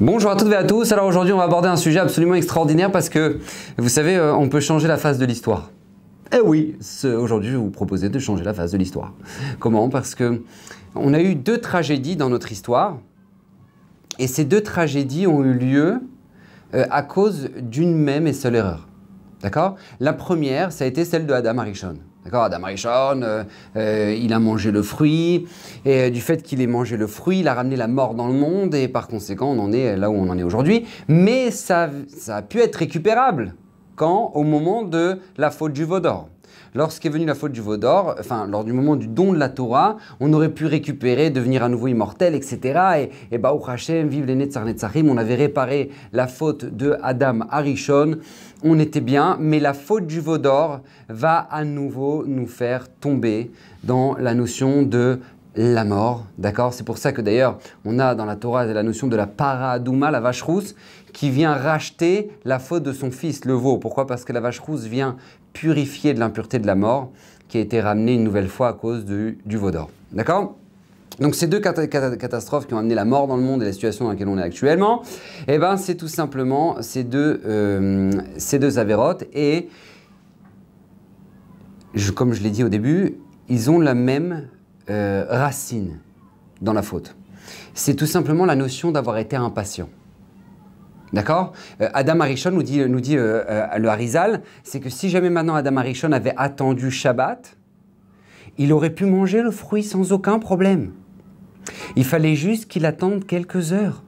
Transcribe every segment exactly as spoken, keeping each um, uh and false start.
Bonjour à toutes et à tous. Alors aujourd'hui on va aborder un sujet absolument extraordinaire parce que vous savez on peut changer la face de l'histoire. Eh oui, aujourd'hui je vais vous proposer de changer la face de l'histoire. Comment? Parce que on a eu deux tragédies dans notre histoire et ces deux tragédies ont eu lieu à cause d'une même et seule erreur. D'accord? La première, ça a été celle de Adam HaRishon. D'accord, Adam HaRishon, euh, euh, il a mangé le fruit, et euh, du fait qu'il ait mangé le fruit, il a ramené la mort dans le monde, et par conséquent, on en est là où on en est aujourd'hui. Mais ça, ça a pu être récupérable quand, au moment de la faute du veau d'or. Lorsqu'est venue la faute du veau d'or, enfin, lors du moment du don de la Torah, on aurait pu récupérer, devenir à nouveau immortel, et cetera. Et, et bah, au Hashem, vive les Netzar Netzarim, on avait réparé la faute de Adam HaRishon, on était bien, mais la faute du veau d'or va à nouveau nous faire tomber dans la notion de la mort, d'accord? C'est pour ça que d'ailleurs, on a dans la Torah la notion de la paradouma, la vache rousse, qui vient racheter la faute de son fils, le veau. Pourquoi? Parce que la vache rousse vient purifier de l'impureté de la mort, qui a été ramenée une nouvelle fois à cause du, du veau d'or, d'accord? Donc ces deux cat cat catastrophes qui ont amené la mort dans le monde et la situation dans laquelle on est actuellement, eh ben c'est tout simplement ces deux, euh, ces deux avérotes et, je, comme je l'ai dit au début, ils ont la même Euh, racine dans la faute. C'est tout simplement la notion d'avoir été impatient. D'accord? euh, Adam HaRishon nous dit, nous dit euh, euh, le Harizal, c'est que si jamais maintenant Adam HaRishon avait attendu Shabbat, il aurait pu manger le fruit sans aucun problème. Il fallait juste qu'il attende quelques heures.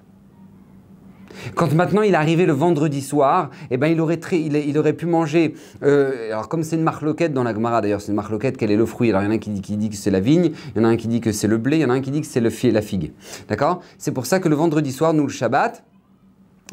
Quand maintenant il est arrivé le vendredi soir, eh ben, il, aurait très, il, il aurait pu manger, euh, alors comme c'est une marloquette dans la Gemara d'ailleurs, c'est une marloquette, quel est le fruit? Alors il y en a un qui dit, qui dit que c'est la vigne, il y en a un qui dit que c'est le blé, il y en a un qui dit que c'est la figue. D'accord? C'est pour ça que le vendredi soir, nous le Shabbat,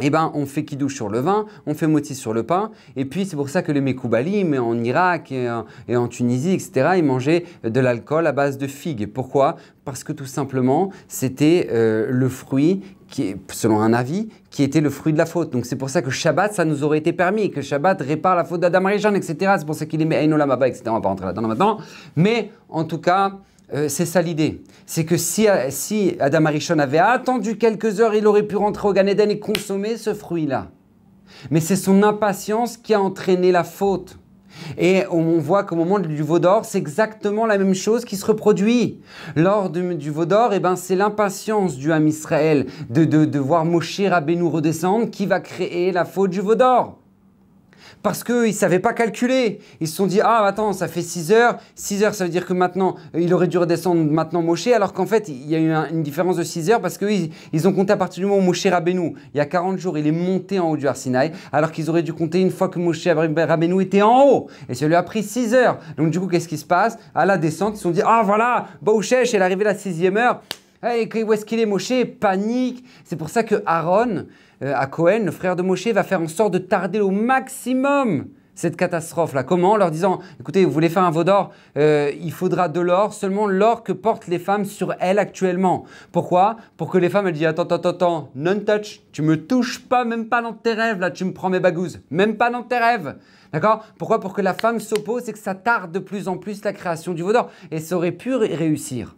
eh ben, on fait kidouche sur le vin, on fait moti sur le pain, et puis c'est pour ça que les Mekoubali, mais en Irak et en, et en Tunisie, et cetera, ils mangeaient de l'alcool à base de figues. Pourquoi? Parce que tout simplement, c'était euh, le fruit qui est, selon un avis, qui était le fruit de la faute. Donc c'est pour ça que Shabbat, ça nous aurait été permis, que Shabbat répare la faute d'Adam HaRishon, et cetera. C'est pour ça qu'il aimait Aïnolam Abba, et cetera. On va pas rentrer là-dedans maintenant. Mais en tout cas, euh, c'est ça l'idée. C'est que si, si Adam HaRishon avait attendu quelques heures, il aurait pu rentrer au Gan Eden et consommer ce fruit-là. Mais c'est son impatience qui a entraîné la faute. Et on voit qu'au moment du veau d'or, c'est exactement la même chose qui se reproduit. Lors de, du veau d'or, eh ben, c'est l'impatience du Ham Israël de, de, de voir Moshé Rabbeinu redescendre qui va créer la faute du veau d'or. Parce qu'ils ne savaient pas calculer. Ils se sont dit, ah attends, ça fait six heures. six heures, ça veut dire que maintenant, il aurait dû redescendre maintenant Moshé, alors qu'en fait, il y a eu un, une différence de six heures parce qu'ils oui, ils ont compté à partir du moment où Moshé Rabbeinu, il y a quarante jours, il est monté en haut du Har Sinaï, alors qu'ils auraient dû compter une fois que Moshé Rabbeinu était en haut. Et ça lui a pris six heures. Donc du coup, qu'est-ce qui se passe? À la descente, ils se sont dit, ah voilà, Bauchèche, elle est arrivée la sixième heure. Hey, où est-ce qu'il est Moshé? Panique. C'est pour ça que Aaron, euh, à Cohen, le frère de Moshé, va faire en sorte de tarder au maximum cette catastrophe-là. Comment? En leur disant, écoutez, vous voulez faire un veau d'or, euh, il faudra de l'or, seulement l'or que portent les femmes sur elles actuellement. Pourquoi? Pour que les femmes, elles disent, attends, attends, attends, non-touch, tu me touches pas, même pas dans tes rêves, là, tu me prends mes bagouses, même pas dans tes rêves. D'accord? Pourquoi? Pour que la femme s'oppose et que ça tarde de plus en plus la création du veau d'or. Et ça aurait pu réussir.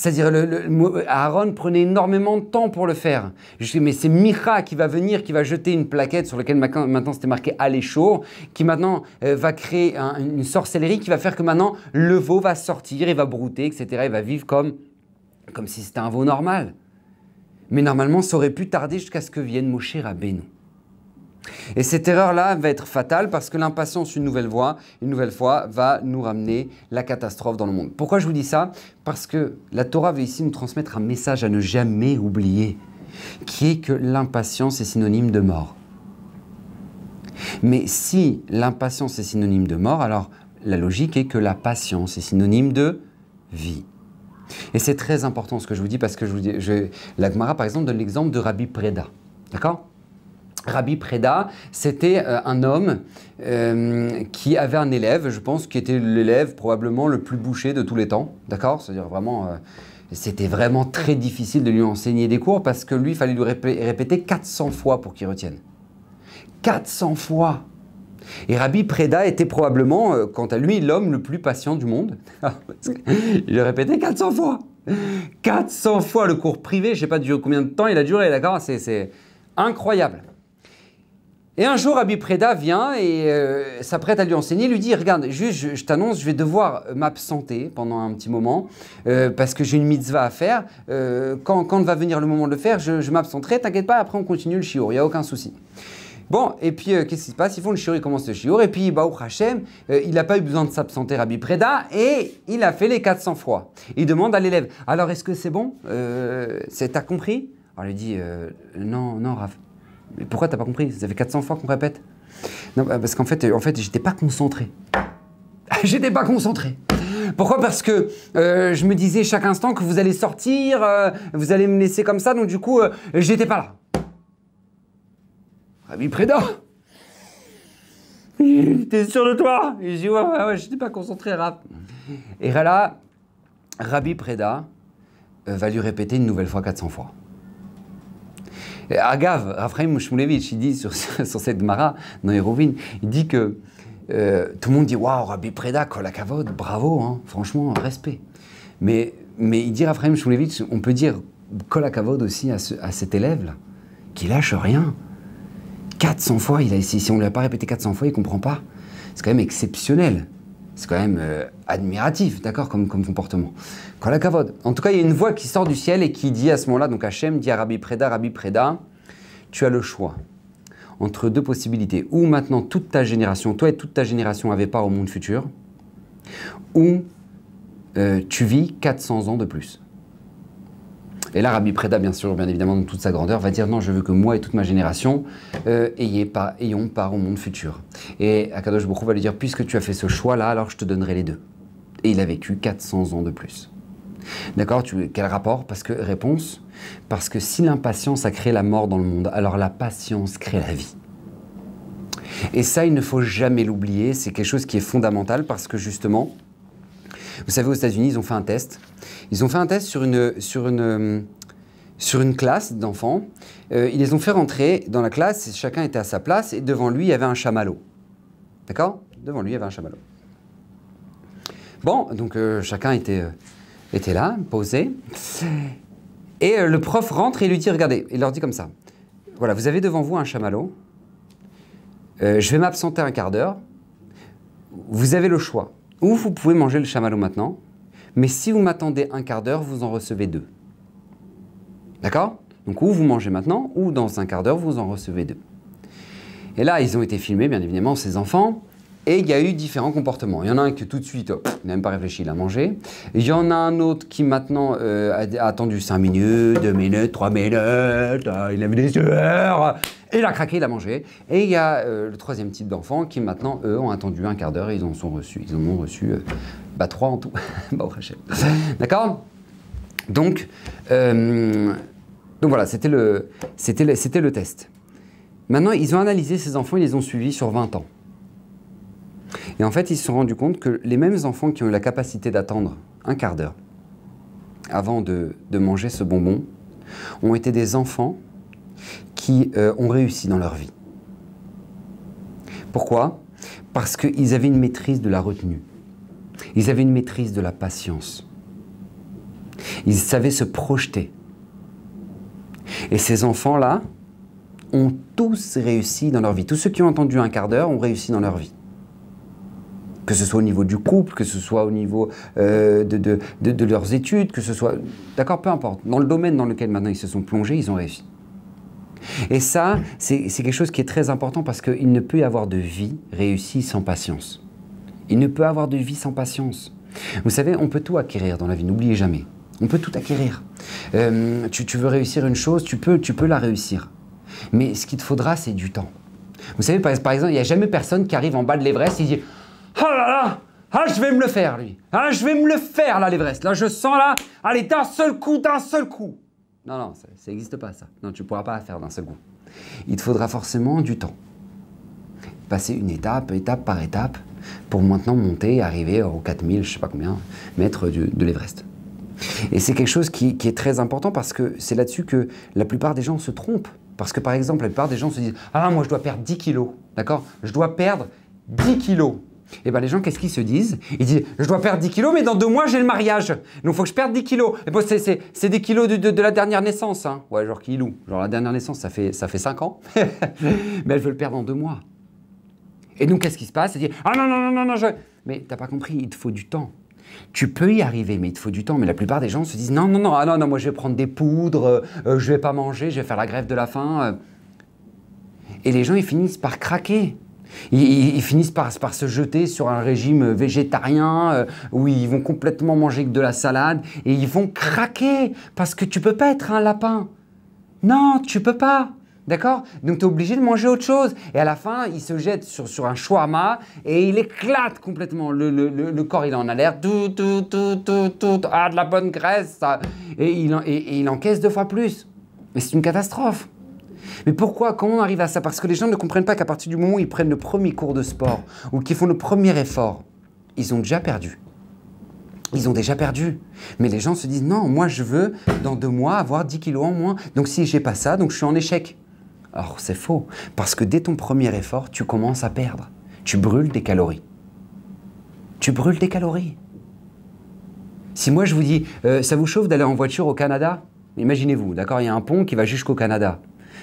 C'est-à-dire, le, le, Aaron prenait énormément de temps pour le faire. Je dis, mais c'est Mira qui va venir, qui va jeter une plaquette sur laquelle maintenant c'était marqué « Aléchour », qui maintenant euh, va créer un, une sorcellerie qui va faire que maintenant le veau va sortir, il va brouter, et cetera. Il va vivre comme, comme si c'était un veau normal. Mais normalement, ça aurait pu tarder jusqu'à ce que vienne Moshé Rabbeinu. Et cette erreur-là va être fatale parce que l'impatience, une nouvelle fois, une nouvelle fois, va nous ramener la catastrophe dans le monde. Pourquoi je vous dis ça? Parce que la Torah veut ici nous transmettre un message à ne jamais oublier, qui est que l'impatience est synonyme de mort. Mais si l'impatience est synonyme de mort, alors la logique est que la patience est synonyme de vie. Et c'est très important ce que je vous dis parce que je vous dis, je, la Gemara, par exemple, donne l'exemple de Rabbi Preda. D'accord? Rabbi Preda, c'était euh, un homme euh, qui avait un élève, je pense, qui était l'élève probablement le plus bouché de tous les temps, d'accord? C'est-à-dire vraiment, euh, c'était vraiment très difficile de lui enseigner des cours parce que lui, il fallait lui répé répéter quatre cents fois pour qu'il retienne. quatre cents fois! Et Rabbi Preda était probablement, euh, quant à lui, l'homme le plus patient du monde. Il le répétait quatre cents fois. quatre cents fois le cours privé, je ne sais pas combien de temps il a duré, d'accord, c'est incroyable. Et un jour, Rabbi Preda vient et euh, s'apprête à lui enseigner. Il lui dit, regarde, juste, je, je t'annonce, je vais devoir m'absenter pendant un petit moment euh, parce que j'ai une mitzvah à faire. Euh, quand, quand va venir le moment de le faire, je, je m'absenterai. T'inquiète pas, après on continue le shiur, il n'y a aucun souci. Bon, et puis euh, qu'est-ce qui se passe? Ils font le shiur, ils commencent le shiur. Et puis, Baruch Hashem, euh, il n'a pas eu besoin de s'absenter, Rabbi Preda, et il a fait les quatre cents fois. Il demande à l'élève, alors est-ce que c'est bon? euh, T'as compris? Alors il lui dit, euh, non, non, Raph. Mais pourquoi t'as pas compris? Ça fait quatre cents fois qu'on répète. Non, parce qu'en fait, en fait, j'étais pas concentré. J'étais pas concentré. Pourquoi? Parce que euh, je me disais chaque instant que vous allez sortir, euh, vous allez me laisser comme ça, donc du coup, euh, j'étais pas là. Rabbi Preda, t'es sûr de toi? Et je dis, ouais, ouais, ouais, j'étais pas concentré, Rap. Et là, Rabbi Preda euh, va lui répéter une nouvelle fois quatre cents fois. Agave, Raphaël Mouchmoulevitch, il dit sur, sur cette Gemara, dans les Rovine, il dit que euh, tout le monde dit « Waouh, Rabbi Preda, kol hakavod, bravo, hein, franchement, respect ». Mais il dit, Raphaël Mouchmoulevitch, on peut dire « kol hakavod » aussi à, ce, à cet élève-là, qui lâche rien. quatre cents fois, il a, si, si on ne l'a pas répété quatre cents fois, il ne comprend pas. C'est quand même exceptionnel. C'est quand même euh, admiratif, d'accord, comme, comme comportement. Kol hakavod. En tout cas, il y a une voix qui sort du ciel et qui dit à ce moment-là, donc Hachem dit à Rabbi Preda, Rabbi Preda, tu as le choix entre deux possibilités. Ou maintenant, toute ta génération, toi et toute ta génération avaient part au monde futur, ou euh, tu vis quatre cents ans de plus. Et là, Rabbi Preda, bien sûr, bien évidemment, dans toute sa grandeur, va dire non, je veux que moi et toute ma génération euh, ayez pas, ayons part au monde futur. Et Akadosh Bokhou va lui dire, puisque tu as fait ce choix-là, alors je te donnerai les deux. Et il a vécu quatre cents ans de plus. D'accord? Quel rapport? Parce que, réponse, parce que si l'impatience a créé la mort dans le monde, alors la patience crée la vie. Et ça, il ne faut jamais l'oublier, c'est quelque chose qui est fondamental parce que, justement, vous savez, aux États-Unis, ils ont fait un test. Ils ont fait un test sur une, sur une, sur une classe d'enfants. Euh, ils les ont fait rentrer dans la classe, chacun était à sa place, et devant lui, il y avait un chamallow. D'accord? Devant lui, il y avait un chamallow. Bon, donc euh, chacun était, euh, était là, posé. Et euh, le prof rentre et lui dit, regardez, il leur dit comme ça. Voilà, vous avez devant vous un chamallow. Euh, je vais m'absenter un quart d'heure. Vous avez le choix. Ou vous pouvez manger le chamallow maintenant, mais si vous m'attendez un quart d'heure, vous en recevez deux. D'accord? Donc, ou vous mangez maintenant, ou dans un quart d'heure, vous en recevez deux. Et là, ils ont été filmés, bien évidemment, ces enfants, et il y a eu différents comportements. Il y en a un qui, tout de suite, oh, n'a même pas réfléchi, il a mangé. Il y en a un autre qui, maintenant, euh, a attendu cinq minutes, deux minutes, trois minutes, euh, il a mis des sueurs, et il a craqué, il a mangé. Et il y a euh, le troisième type d'enfants qui, maintenant, eux, ont attendu un quart d'heure et ils en sont reçus. Ils en ont reçu euh, bah, trois en tout. Bon, d'accord? Donc, euh, donc, voilà, c'était le, c'était le, c'était le test. Maintenant, ils ont analysé ces enfants, ils les ont suivis sur vingt ans. Et en fait, ils se sont rendus compte que les mêmes enfants qui ont eu la capacité d'attendre un quart d'heure avant de, de manger ce bonbon ont été des enfants qui euh, ont réussi dans leur vie. Pourquoi? Parce qu'ils avaient une maîtrise de la retenue. Ils avaient une maîtrise de la patience. Ils savaient se projeter. Et ces enfants-là ont tous réussi dans leur vie. Tous ceux qui ont attendu un quart d'heure ont réussi dans leur vie. Que ce soit au niveau du couple, que ce soit au niveau euh, de, de, de, de leurs études, que ce soit... D'accord, peu importe. Dans le domaine dans lequel maintenant ils se sont plongés, ils ont réussi. Et ça, c'est quelque chose qui est très important parce qu'il ne peut y avoir de vie réussie sans patience. Il ne peut y avoir de vie sans patience. Vous savez, on peut tout acquérir dans la vie, n'oubliez jamais. On peut tout acquérir. Euh, tu, tu veux réussir une chose, tu peux, tu peux la réussir. Mais ce qu'il te faudra, c'est du temps. Vous savez, par, par exemple, il n'y a jamais personne qui arrive en bas de l'Everest et dit... « Ah là là, ah, je vais me le faire, lui. Ah, je vais me le faire, là, l'Everest. Là, je sens, là, allez, d'un seul coup, d'un seul coup. » Non, non, ça n'existe pas, ça. Non, tu ne pourras pas la faire d'un seul coup. Il te faudra forcément du temps. Passer une étape, étape par étape, pour maintenant monter et arriver aux quatre mille, je ne sais pas combien, mètres de, de l'Everest. Et c'est quelque chose qui, qui est très important parce que c'est là-dessus que la plupart des gens se trompent. Parce que, par exemple, la plupart des gens se disent « Ah, moi, je dois perdre dix kilos. » D'accord? Je dois perdre dix kilos. Et bien les gens, qu'est-ce qu'ils se disent? Ils disent, je dois perdre dix kilos, mais dans deux mois, j'ai le mariage. Donc, il faut que je perde dix kilos. Et bon, c'est des kilos de, de, de la dernière naissance. Hein. Ouais, genre qui loue. Genre la dernière naissance, ça fait, ça fait cinq ans. Mais je veux le perdre en deux mois. Et donc, qu'est-ce qui se passe? Ils disent, ah non, non, non, non, non, je... Mais t'as pas compris, il te faut du temps. Tu peux y arriver, mais il te faut du temps. Mais la plupart des gens se disent, non, non, non, ah non, non, moi, je vais prendre des poudres, euh, je vais pas manger, je vais faire la grève de la faim. Euh. Et les gens, ils finissent par craquer. Ils, ils, ils finissent par, par se jeter sur un régime végétarien euh, où ils vont complètement manger que de la salade et ils vont craquer parce que tu peux pas être un lapin. Non, tu peux pas. D'accord? Donc tu es obligé de manger autre chose. Et à la fin, il se jette sur, sur un shawarma et il éclate complètement. Le, le, le, le corps, il en a l'air tout, tout, tout, tout, tout. Ah, de la bonne graisse, ça. Et il, en, et, et il encaisse deux fois plus. Mais c'est une catastrophe. Mais pourquoi? Comment on arrive à ça? Parce que les gens ne comprennent pas qu'à partir du moment où ils prennent le premier cours de sport ou qu'ils font le premier effort, ils ont déjà perdu. Ils ont déjà perdu. Mais les gens se disent, non, moi je veux dans deux mois avoir dix kilos en moins. Donc si j'ai pas ça, donc je suis en échec. Or c'est faux. Parce que dès ton premier effort, tu commences à perdre. Tu brûles des calories. Tu brûles des calories. Si moi je vous dis, euh, ça vous chauffe d'aller en voiture au Canada? Imaginez-vous, d'accord, il y a un pont qui va jusqu'au Canada.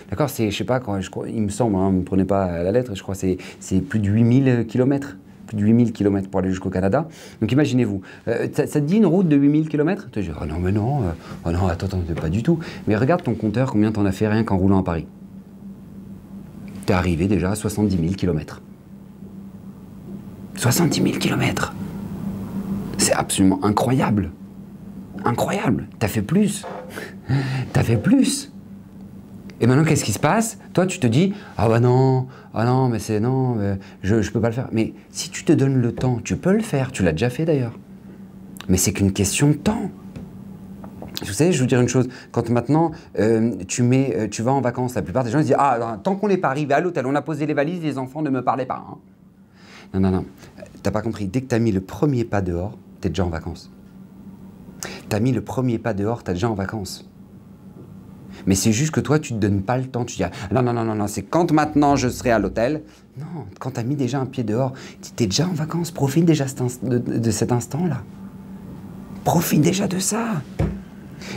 D'accord, c'est, je sais pas, quand, je, il me semble, hein, ne me prenez pas à la lettre, je crois que c'est plus de huit mille kilomètres. Plus de huit mille kilomètres pour aller jusqu'au Canada. Donc imaginez-vous, euh, ça, ça te dit une route de huit mille kilomètres? Tu te dis, oh non, mais non, euh, oh non, attends, attends, pas du tout. Mais regarde ton compteur, combien t'en as fait rien qu'en roulant à Paris? T'es arrivé déjà à soixante-dix mille kilomètres. soixante-dix mille kilomètres! C'est absolument incroyable! Incroyable! T'as fait plus! T'as fait plus! Et maintenant, qu'est-ce qui se passe? Toi, tu te dis, ah bah non, ah non, mais c'est non, mais je, je peux pas le faire. Mais si tu te donnes le temps, tu peux le faire, tu l'as déjà fait d'ailleurs. Mais c'est qu'une question de temps. Vous savez, je vais vous dire une chose, quand maintenant euh, tu, mets, tu vas en vacances, la plupart des gens ils disent, ah, tant qu'on n'est pas arrivé à l'hôtel, on a posé les valises, les enfants ne me parlaient pas. Hein. Non, non, non, t'as pas compris, dès que t'as mis le premier pas dehors, t'es déjà en vacances. T'as mis le premier pas dehors, t'es déjà en vacances. Mais c'est juste que toi, tu ne te donnes pas le temps. Tu dis, ah, non, non, non, non, non, c'est quand maintenant je serai à l'hôtel. Non, quand tu as mis déjà un pied dehors, tu es déjà en vacances, profite déjà de, de cet instant-là. Profite déjà de ça.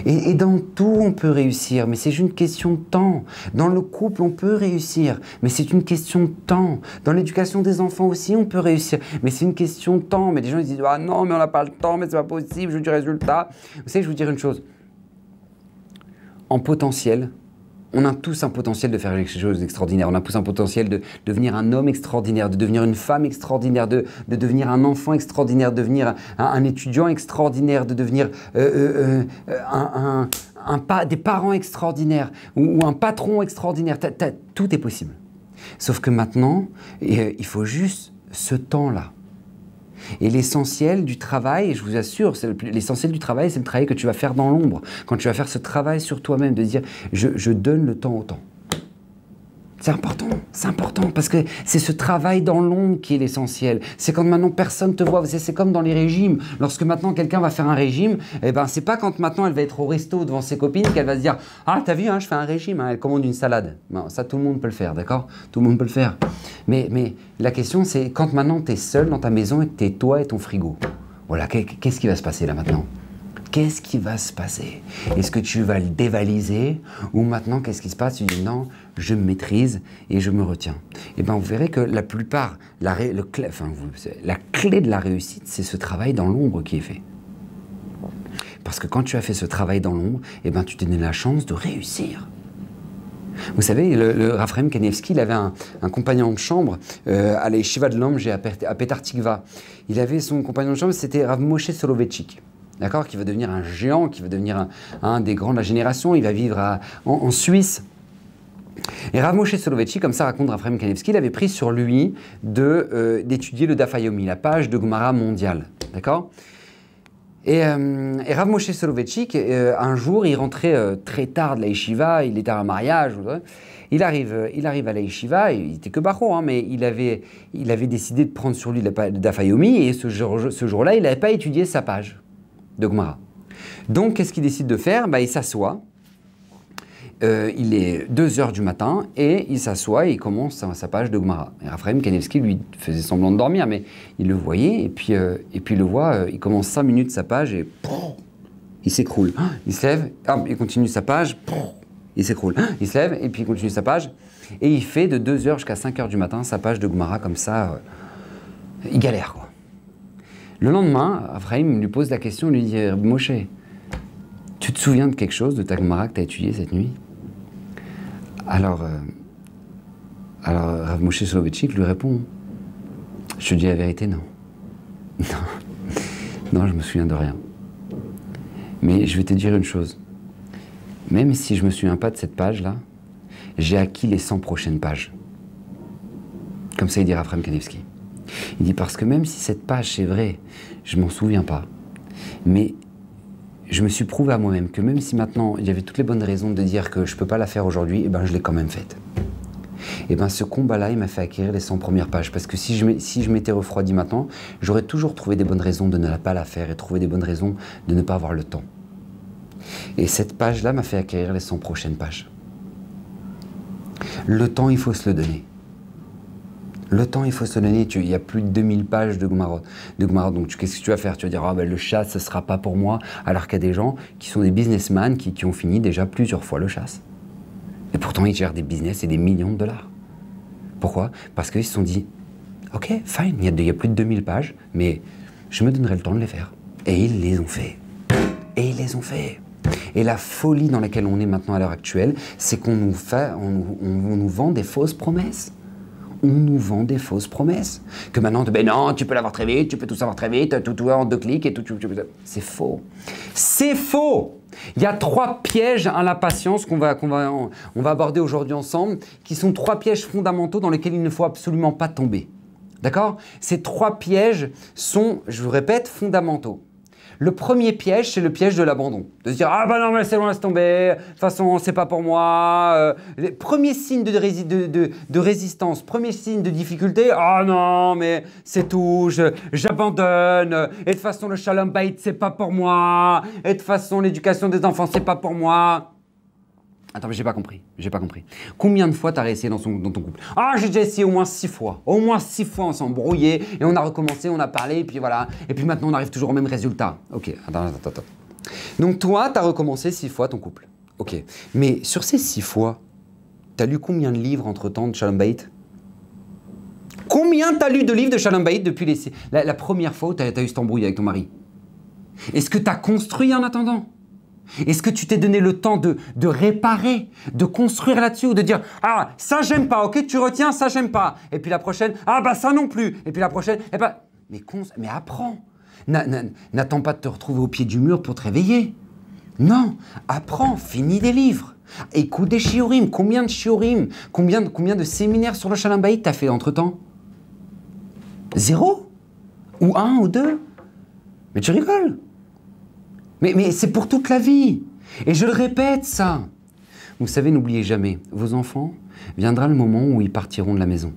Et, et dans tout, on peut réussir, mais c'est une question de temps. Dans le couple, on peut réussir, mais c'est une question de temps. Dans l'éducation des enfants aussi, on peut réussir, mais c'est une question de temps. Mais les gens, ils disent, ah non, mais on n'a pas le temps, mais c'est pas possible, je veux du résultat. Vous savez, je vais vous dire une chose. En potentiel, on a tous un potentiel de faire quelque chose d'extraordinaire. On a tous un potentiel de devenir un homme extraordinaire, de devenir une femme extraordinaire, de, de devenir un enfant extraordinaire, de devenir un, un étudiant extraordinaire, de devenir euh, euh, euh, un, un, un pa, des parents extraordinaires ou, ou un patron extraordinaire. T'as, t'as, tout est possible. Sauf que maintenant, euh, il faut juste ce temps-là. Et l'essentiel du travail, je vous assure, l'essentiel du travail, c'est le travail que tu vas faire dans l'ombre. Quand tu vas faire ce travail sur toi-même, de dire je, « je donne le temps au temps ». C'est important, c'est important, parce que c'est ce travail dans l'ombre qui est l'essentiel. C'est quand maintenant personne ne te voit, c'est comme dans les régimes. Lorsque maintenant quelqu'un va faire un régime, eh ben, c'est pas quand maintenant elle va être au resto devant ses copines qu'elle va se dire « Ah, t'as vu, hein, je fais un régime, hein, elle commande une salade. » Non, ça, tout le monde peut le faire, d'accord? Tout le monde peut le faire. Mais, mais la question, c'est quand maintenant t'es seul dans ta maison et que t'es toi et ton frigo. Voilà, qu'est-ce qui va se passer là maintenant? Qu'est-ce qui va se passer? Est-ce que tu vas le dévaliser? Ou maintenant, qu'est-ce qui se passe? Tu dis non, je me maîtrise et je me retiens. Et bien, vous verrez que la plupart, la, ré, le clé, enfin, vous, la clé de la réussite, c'est ce travail dans l'ombre qui est fait. Parce que quand tu as fait ce travail dans l'ombre, et ben, tu t'es donné la chance de réussir. Vous savez, le, le Raphaël Kanievsky, il avait un, un compagnon de chambre euh, à l'Eshiva de l'Ombre à Petartigva. Il avait son compagnon de chambre, c'était Rav Moshe Soloveitchik. D'accord, qui va devenir un géant, qui va devenir un, un des grands de la génération. Il va vivre à, en, en Suisse. Et Rav Moshe Soloveitchik, comme ça raconte Raphaël Kanievsky, il avait pris sur lui d'étudier euh, le Dafayomi, la page de Gemara mondiale. D'accord. Et, euh, et Rav Moshe Soloveitchik, euh, un jour, il rentrait euh, très tard de la yeshiva, il était à un mariage. Il arrive, il arrive à la yeshiva, il n'était que barreau, hein, mais il avait, il avait décidé de prendre sur lui le Dafayomi, et ce jour-là, ce jour il n'avait pas étudié sa page de Gemara. Donc, qu'est-ce qu'il décide de faire? Bah, il s'assoit euh, il est deux heures du matin et il s'assoit et il commence sa, sa page de Gemara. Et Raphaël Kanievsky lui faisait semblant de dormir, mais il le voyait et puis, euh, et puis il le voit, euh, il commence cinq minutes sa page et prrr, il s'écroule. Il se lève, hop, il continue sa page, prrr, il s'écroule. Il se lève et puis il continue sa page et il fait de deux heures jusqu'à cinq heures du matin sa page de Gemara comme ça, euh, il galère quoi. Le lendemain, Raphaël lui pose la question, lui dit « Moshe, tu te souviens de quelque chose de ta Gemara que tu as étudié cette nuit ?» Alors, euh, alors Rav Moshe Soloveitchik lui répond « Je te dis la vérité, non. Non, non, je me souviens de rien. Mais je vais te dire une chose. Même si je me souviens pas de cette page-là, j'ai acquis les cent prochaines pages. » Comme ça, il dit Rav Kanievsky. Il dit « Parce que même si cette page, c'est vrai, je m'en souviens pas, mais... je me suis prouvé à moi-même que même si maintenant il y avait toutes les bonnes raisons de dire que je ne peux pas la faire aujourd'hui, eh ben, je l'ai quand même faite. Et ben, ce combat-là, il m'a fait acquérir les cent premières pages. Parce que si je, si je m'étais refroidi maintenant, j'aurais toujours trouvé des bonnes raisons de ne pas la faire et trouvé des bonnes raisons de ne pas avoir le temps. Et cette page-là m'a fait acquérir les cent prochaines pages. Le temps, il faut se le donner. Le temps, il faut se donner. Tu, il y a plus de deux mille pages de Gemara. De Gemara, donc, qu'est-ce que tu vas faire? Tu vas dire, ah, ben, le chasse, ce ne sera pas pour moi. Alors qu'il y a des gens qui sont des businessmen qui, qui ont fini déjà plusieurs fois le chasse. Et pourtant, ils gèrent des business et des millions de dollars. Pourquoi? Parce qu'ils se sont dit, ok, fine, il y, a de, il y a plus de deux mille pages, mais je me donnerai le temps de les faire. Et ils les ont fait. Et ils les ont fait. Et la folie dans laquelle on est maintenant à l'heure actuelle, c'est qu'on nous, on, on, on nous vend des fausses promesses. On nous vend des fausses promesses. Que maintenant, ben non, tu peux l'avoir très vite, tu peux tout savoir très vite, tout, tout en deux clics et tout. tout, tout, tout. C'est faux. C'est faux. Il y a trois pièges à la patience qu'on va, qu'on va, on va aborder aujourd'hui ensemble, qui sont trois pièges fondamentaux dans lesquels il ne faut absolument pas tomber. D'accord? Ces trois pièges sont, je vous répète, fondamentaux. Le premier piège, c'est le piège de l'abandon. De se dire « Ah bah non, mais c'est bon, laisse tomber, de toute façon, c'est pas pour moi. Euh, » Premier signe de, rési de, de, de résistance, premier signe de difficulté, « Ah non, mais c'est tout, j'abandonne. Et de toute façon, le shalom bait, c'est pas pour moi. Et de toute façon, l'éducation des enfants, c'est pas pour moi. » Attends, mais j'ai pas compris, j'ai pas compris. Combien de fois t'as réessayé dans, son, dans ton couple? Ah, j'ai déjà essayé au moins six fois. Au moins six fois, on s'est embrouillé, et on a recommencé, on a parlé, et puis voilà. Et puis maintenant, on arrive toujours au même résultat. Ok, attends, attends, attends. Donc toi, t'as recommencé six fois ton couple. Ok, mais sur ces six fois, t'as lu combien de livres entre-temps de Shalom Bayit? Combien t'as lu de livres de Shalom Bayit depuis les six... La, la première fois où t'as eu cette embrouille avec ton mari? Est-ce que t'as construit en attendant? Est-ce que tu t'es donné le temps de, de réparer, de construire là-dessus ou de dire « Ah, ça j'aime pas, ok, tu retiens, ça j'aime pas. » Et puis la prochaine « Ah bah ça non plus. » Et puis la prochaine « Eh bah, mais, mais apprends. N'attends pas de te retrouver au pied du mur pour te réveiller. Non, apprends, finis des livres. Écoute des shiurim. Combien de shiurim, combien de, combien de séminaires sur le Shalom Bayit t'as fait entre-temps? Zéro? Ou un ou deux? Mais tu rigoles. Mais, mais c'est pour toute la vie. Et je le répète, ça. Vous savez, n'oubliez jamais, vos enfants, viendra le moment où ils partiront de la maison.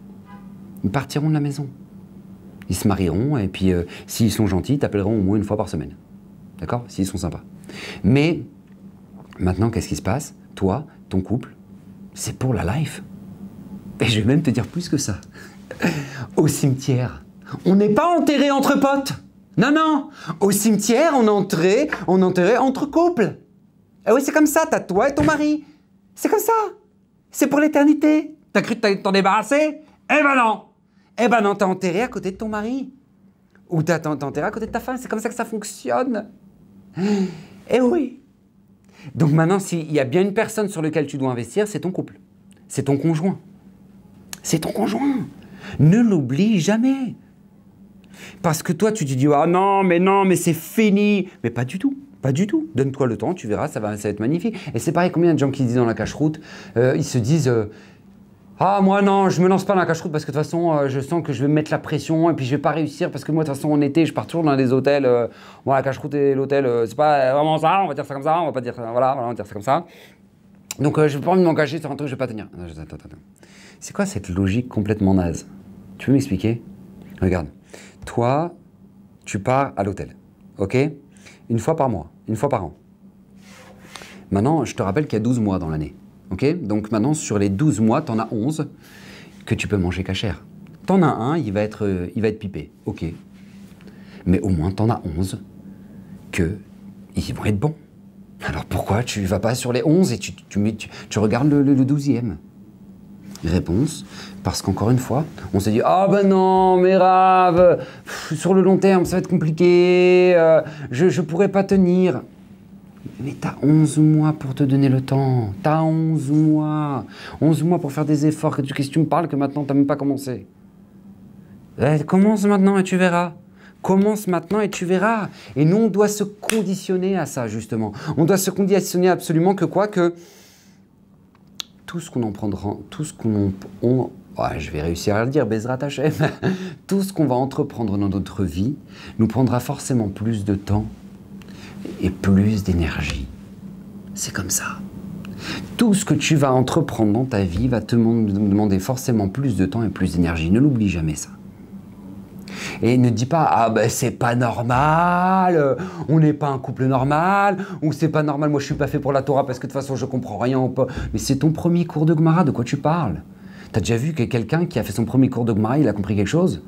Ils partiront de la maison. Ils se marieront et puis euh, s'ils sont gentils, ils t'appelleront au moins une fois par semaine. D'accord? S'ils sont sympas. Mais maintenant, qu'est-ce qui se passe? Toi, ton couple, c'est pour la life. Et je vais même te dire plus que ça. Au cimetière, on n'est pas enterré entre potes. Non, non, au cimetière, on enterrait, on enterrait entre couples. Ah oui, c'est comme ça, t'as toi et ton mari. C'est comme ça. C'est pour l'éternité. T'as cru t'en débarrasser? Eh ben non. Eh ben non, t'as enterré à côté de ton mari. Ou t'as enterré à côté de ta femme. C'est comme ça que ça fonctionne. Eh oui. Donc maintenant, s'il y a bien une personne sur laquelle tu dois investir, c'est ton couple. C'est ton conjoint. C'est ton conjoint. Ne l'oublie jamais. Parce que toi, tu te dis « Ah non, mais non, mais c'est fini !» Mais pas du tout, pas du tout. Donne-toi le temps, tu verras, ça va, ça va être magnifique. Et c'est pareil, combien de gens qui disent dans la cache-route, euh, ils se disent euh, « Ah, moi non, je me lance pas dans la cache-route parce que de toute façon, euh, je sens que je vais mettre la pression et puis je vais pas réussir parce que moi, de toute façon, en été, je pars toujours dans des hôtels. Euh, bon, la cache-route et l'hôtel, euh, c'est pas vraiment ça, on va dire ça comme ça, on va pas dire ça, voilà, voilà on va dire ça comme ça. Donc, euh, je vais pas envie de m'engager sur un truc, je vais pas tenir. » Attends, attends, attends. C'est quoi cette logique complètement naze? Tu peux m'expliquer? Regarde. Toi, tu pars à l'hôtel, ok? Une fois par mois, une fois par an. Maintenant, je te rappelle qu'il y a douze mois dans l'année, Okay, donc maintenant, sur les douze mois, tu en as onze que tu peux manger cachère. Tu en as un, il va être, euh, il va être pipé. Ok. Mais au moins, tu en as onze que ils vont être bons. Alors pourquoi tu vas pas sur les onze et tu, tu, mets, tu, tu regardes le, le, le douzième? Réponse, parce qu'encore une fois, on s'est dit « Ah ben non, mais Rav, sur le long terme, ça va être compliqué, euh, je ne pourrai pas tenir. » Mais t'as onze mois pour te donner le temps, t'as onze mois, onze mois pour faire des efforts, que tu, que tu me parles que maintenant t'as même pas commencé. Eh, commence maintenant et tu verras. Commence maintenant et tu verras. Et nous, on doit se conditionner à ça, justement. On doit se conditionner absolument que quoi que tout ce qu'on en prendra, tout ce qu'on... On, oh, je vais réussir à le dire, Bezrat Hashem. Tout ce qu'on va entreprendre dans notre vie nous prendra forcément plus de temps et plus d'énergie. C'est comme ça. Tout ce que tu vas entreprendre dans ta vie va te demander forcément plus de temps et plus d'énergie. Ne l'oublie jamais ça. Et ne dis pas « Ah ben c'est pas normal, on n'est pas un couple normal » ou « C'est pas normal, moi je suis pas fait pour la Torah parce que de toute façon je comprends rien ou pas. » Mais c'est ton premier cours de Gemara, de quoi tu parles? T'as déjà vu que quelqu'un qui a fait son premier cours de Gemara, il a compris quelque chose?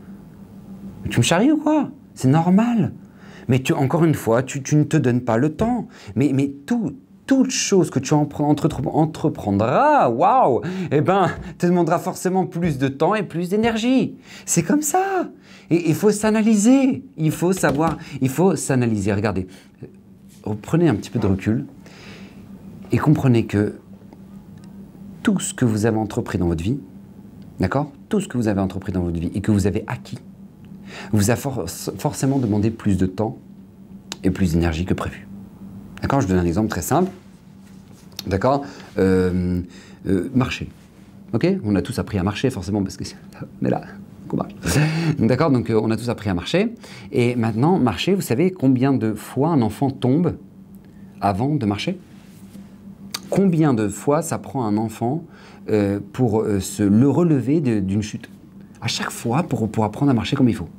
Mais tu me charries ou quoi? C'est normal. Mais tu, encore une fois, tu, tu ne te donnes pas le temps. Mais, mais tout... toute chose que tu entreprendras, waouh, eh ben, te demandera forcément plus de temps et plus d'énergie. C'est comme ça. Et il faut s'analyser. Il faut savoir, il faut s'analyser. Regardez, prenez un petit peu de recul et comprenez que tout ce que vous avez entrepris dans votre vie, d'accord, tout ce que vous avez entrepris dans votre vie et que vous avez acquis, vous a for- forcément demandé plus de temps et plus d'énergie que prévu. D'accord, je vous donne un exemple très simple. D'accord, euh, euh, marcher. Ok, on a tous appris à marcher forcément parce que on est là, qu'on marche. D'accord, donc euh, on a tous appris à marcher. Et maintenant, marcher, vous savez combien de fois un enfant tombe avant de marcher? Combien de fois ça prend un enfant euh, pour euh, se le relever d'une chute? À chaque fois pour, pour apprendre à marcher comme il faut.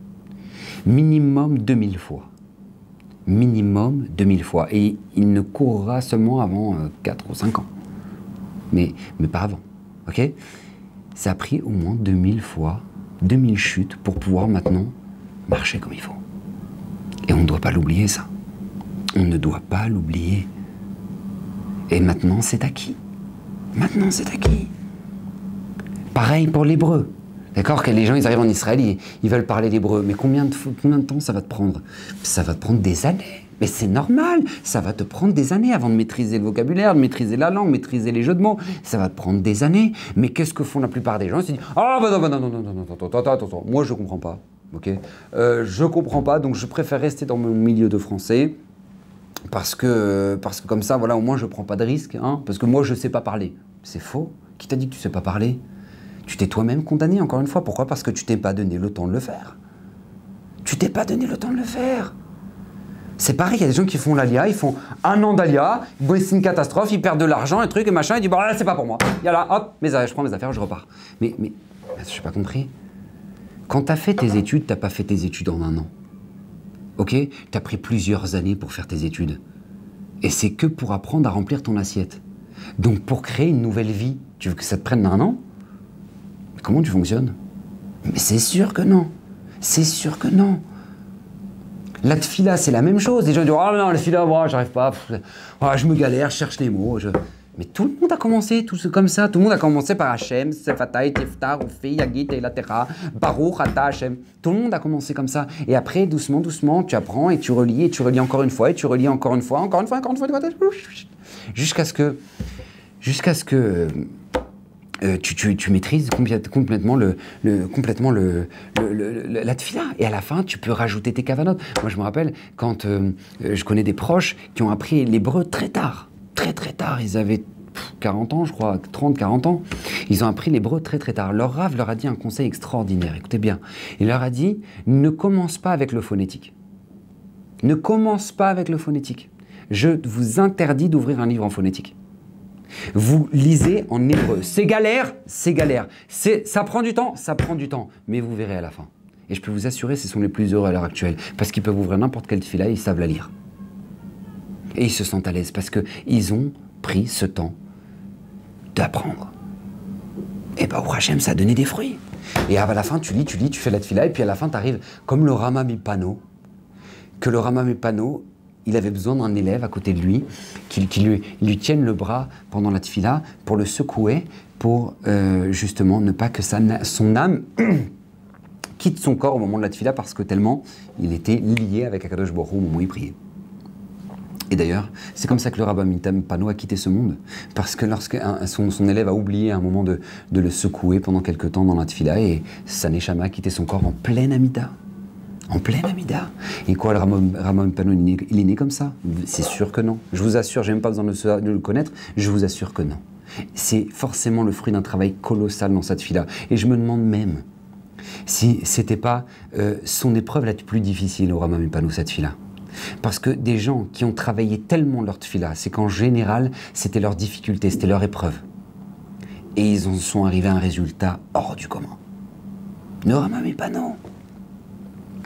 Minimum deux mille fois. Minimum deux mille fois. Et il ne courra seulement avant quatre ou cinq ans. Mais, mais pas avant. Ok? Ça a pris au moins deux mille fois, deux mille chutes pour pouvoir maintenant marcher comme il faut. Et on ne doit pas l'oublier, ça. On ne doit pas l'oublier. Et maintenant, c'est acquis. Maintenant, c'est acquis. Pareil pour l'hébreu. D'accord, que les gens, ils arrivent en Israël, ils, ils veulent parler l'hébreu. Mais combien de, combien de temps ça va te prendre? Ça va te prendre des années. Mais c'est normal, ça va te prendre des années avant de maîtriser le vocabulaire, de maîtriser la langue, maîtriser les jeux de mots. Ça va te prendre des années. Mais qu'est-ce que font la plupart des gens? Ils se disent « Ah, bah non, bah non, non, non, non, non, attends, attends, attends, moi je comprends pas. Okay euh, je comprends pas, donc je préfère rester dans mon milieu de français. » Parce que, parce que comme ça, voilà, au moins je prends pas de risque, hein, parce que moi je sais pas parler. C'est faux. Qui t'a dit que tu sais pas parler? Tu t'es toi-même condamné, encore une fois. Pourquoi? Parce que tu t'es pas donné le temps de le faire. Tu t'es pas donné le temps de le faire. C'est pareil, il y a des gens qui font l'alia, ils font un an d'alia, c'est une catastrophe, ils perdent de l'argent, un truc, et machin, ils disent, bah là, c'est pas pour moi. Il y a là, hop, mes affaires, je prends mes affaires, je repars. Mais, mais, je n'ai pas compris. Quand tu as fait tes études, tu n'as pas fait tes études en un an. Ok? Tu as pris plusieurs années pour faire tes études. Et c'est que pour apprendre à remplir ton assiette. Donc, pour créer une nouvelle vie, tu veux que ça te prenne un an? Comment tu fonctionnes? Mais c'est sûr que non. C'est sûr que non. La tfila, c'est la même chose. Les gens disent « Ah oh non, la tfila, moi, j'arrive pas. Oh, je me galère, je cherche les mots. Je... » Mais tout le monde a commencé, tout ce comme ça. Tout le monde a commencé par Hachem, Sefataï, Teftar, Ophé, Yagit, Eilatera, Baruch, Ata, Hachem. Tout le monde a commencé comme ça. Et après, doucement, doucement, tu apprends et tu relis, et tu relis encore une fois, et tu relis encore une fois, encore une fois, encore une fois, jusqu'à ce que... Jusqu'à ce que... Euh, tu, tu, tu maîtrises complètement, le, le, complètement le, le, le, la tefila. Et à la fin, tu peux rajouter tes cavanotes. Moi, je me rappelle, quand euh, je connais des proches qui ont appris l'hébreu très tard. Très, très tard. Ils avaient quarante ans, je crois, trente, quarante ans. Ils ont appris l'hébreu très, très tard. Leur Rav leur a dit un conseil extraordinaire. Écoutez bien. Il leur a dit, ne commence pas avec le phonétique. Ne commence pas avec le phonétique. Je vous interdis d'ouvrir un livre en phonétique. Vous lisez en hébreu. C'est galère, c'est galère. Ça prend du temps, ça prend du temps. Mais vous verrez à la fin. Et je peux vous assurer, ce sont les plus heureux à l'heure actuelle. Parce qu'ils peuvent ouvrir n'importe quelle tefila et ils savent la lire. Et ils se sentent à l'aise parce qu'ils ont pris ce temps de apprendre. Et bah, au Hachem, ça a donné des fruits. Et à la fin, tu lis, tu lis, tu fais la tefila, et puis à la fin, tu arrives comme le Rama Mipano, que le Rama Mipano, il avait besoin d'un élève à côté de lui, qui, qui lui, lui tienne le bras pendant la tefila, pour le secouer, pour euh, justement ne pas que sa, son âme quitte son corps au moment de la tefila, parce que tellement il était lié avec Akadosh Borou au moment où il priait. Et d'ailleurs, c'est comme ça que le Rama Mipano a quitté ce monde, parce que lorsque un, son, son élève a oublié à un moment de, de le secouer pendant quelque temps dans la tefila, et sa neshama a quitté son corps en pleine amida. En pleine amida. Et quoi, le Rama Mipano, il est né comme ça? C'est sûr que non. Je vous assure, j'ai même pas besoin de, de le connaître, je vous assure que non. C'est forcément le fruit d'un travail colossal dans cette fila. Et je me demande même si c'était pas euh, son épreuve la plus difficile au Rama Mipano, cette fila. Parce que des gens qui ont travaillé tellement leur tefila, c'est qu'en général, c'était leur difficulté, c'était leur épreuve. Et ils en sont arrivés à un résultat hors du commun. Ne ramamez pas, non.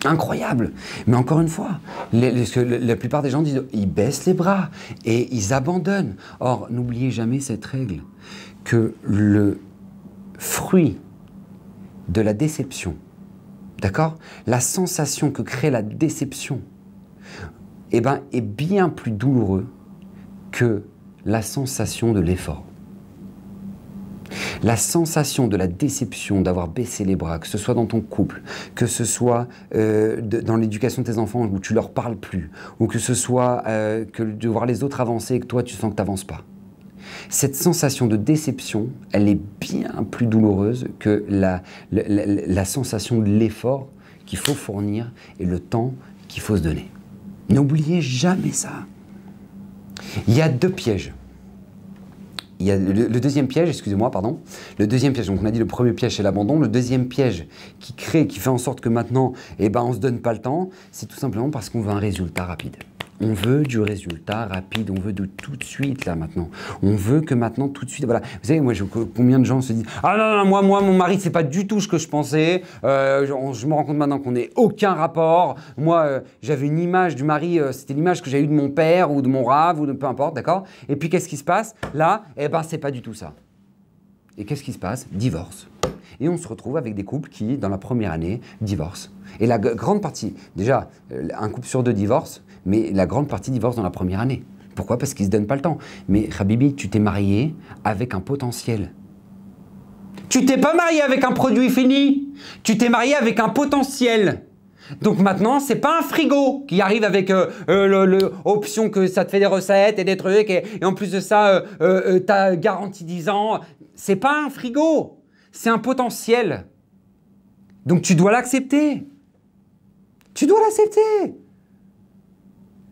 Incroyable. Mais encore une fois, les, les, la plupart des gens disent, ils baissent les bras et ils abandonnent. Or, n'oubliez jamais cette règle, que le fruit de la déception, d'accord, la sensation que crée la déception, Eh ben, est bien plus douloureux que la sensation de l'effort. La sensation de la déception, d'avoir baissé les bras, que ce soit dans ton couple, que ce soit euh, de, dans l'éducation de tes enfants où tu leur parles plus, ou que ce soit euh, que de voir les autres avancer et que toi tu sens que tu n'avances pas. Cette sensation de déception, elle est bien plus douloureuse que la, la, la, la sensation de l'effort qu'il faut fournir et le temps qu'il faut se donner. N'oubliez jamais ça. Il y a deux pièges. Il y a le, le deuxième piège, excusez-moi, pardon. Le deuxième piège, donc on a dit le premier piège, c'est l'abandon. Le deuxième piège qui crée, qui fait en sorte que maintenant, eh ben, on ne se donne pas le temps, c'est tout simplement parce qu'on veut un résultat rapide. On veut du résultat rapide, on veut de tout de suite, là, maintenant. On veut que maintenant, tout de suite, voilà. Vous savez, moi, je, combien de gens se disent « Ah non, non, moi, moi mon mari, c'est pas du tout ce que je pensais. Euh, je, je me rends compte maintenant qu'on n'ait aucun rapport. Moi, euh, j'avais une image du mari, euh, c'était l'image que j'ai eue de mon père ou de mon rave ou de peu importe, d'accord? Et puis, qu'est-ce qui se passe? Là, eh ben, c'est pas du tout ça. Et qu'est-ce qui se passe? Divorce. Et on se retrouve avec des couples qui, dans la première année, divorcent. Et la grande partie, déjà, un couple sur deux divorce, mais la grande partie divorce dans la première année. Pourquoi? Parce qu'ils ne se donnent pas le temps. Mais Habibi, tu t'es marié avec un potentiel. Tu t'es pas marié avec un produit fini. Tu t'es marié avec un potentiel. Donc maintenant, c'est pas un frigo qui arrive avec euh, euh, l'option que ça te fait des recettes et des trucs. Et, et en plus de ça, euh, euh, tu as garanti dix ans. C'est pas un frigo. C'est un potentiel. Donc tu dois l'accepter. Tu dois l'accepter.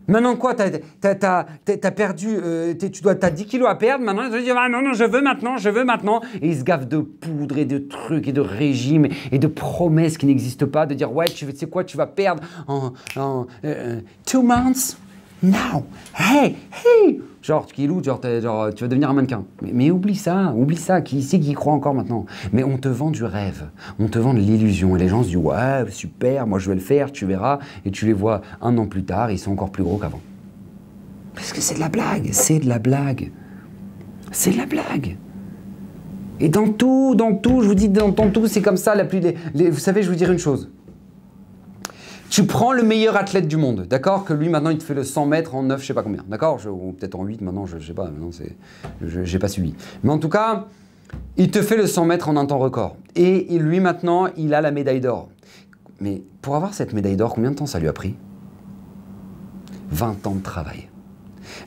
Maintenant quoi, t'as, t'as, t'as, t'as perdu, euh, tu dois, t'as dix kilos à perdre, maintenant je dis, ah non, non, je veux maintenant, je veux maintenant. Et ils se gavent de poudre et de trucs et de régimes et de promesses qui n'existent pas, de dire, ouais, tu sais quoi, tu vas perdre en, en euh, two months. Now, hey, hey, genre, tu loues, genre, genre, tu vas devenir un mannequin. Mais, mais oublie ça, oublie ça, qui c'est qui y croit encore maintenant? Mais on te vend du rêve, on te vend de l'illusion. Et les gens se disent, ouais, super, moi je vais le faire, tu verras. Et tu les vois un an plus tard, ils sont encore plus gros qu'avant. Parce que c'est de la blague, c'est de la blague. C'est de la blague. Et dans tout, dans tout, je vous dis, dans, dans tout, c'est comme ça, la plus, les, les, vous savez, je vous dirai une chose. Tu prends le meilleur athlète du monde, d'accord? Que lui, maintenant, il te fait le cent mètres en neuf, je sais pas combien, d'accord? Ou peut-être en huit, maintenant, je, je sais pas, maintenant, j'ai pas suivi. Mais en tout cas, il te fait le cent mètres en un temps record. Et, et lui, maintenant, il a la médaille d'or. Mais pour avoir cette médaille d'or, combien de temps ça lui a pris? vingt ans de travail.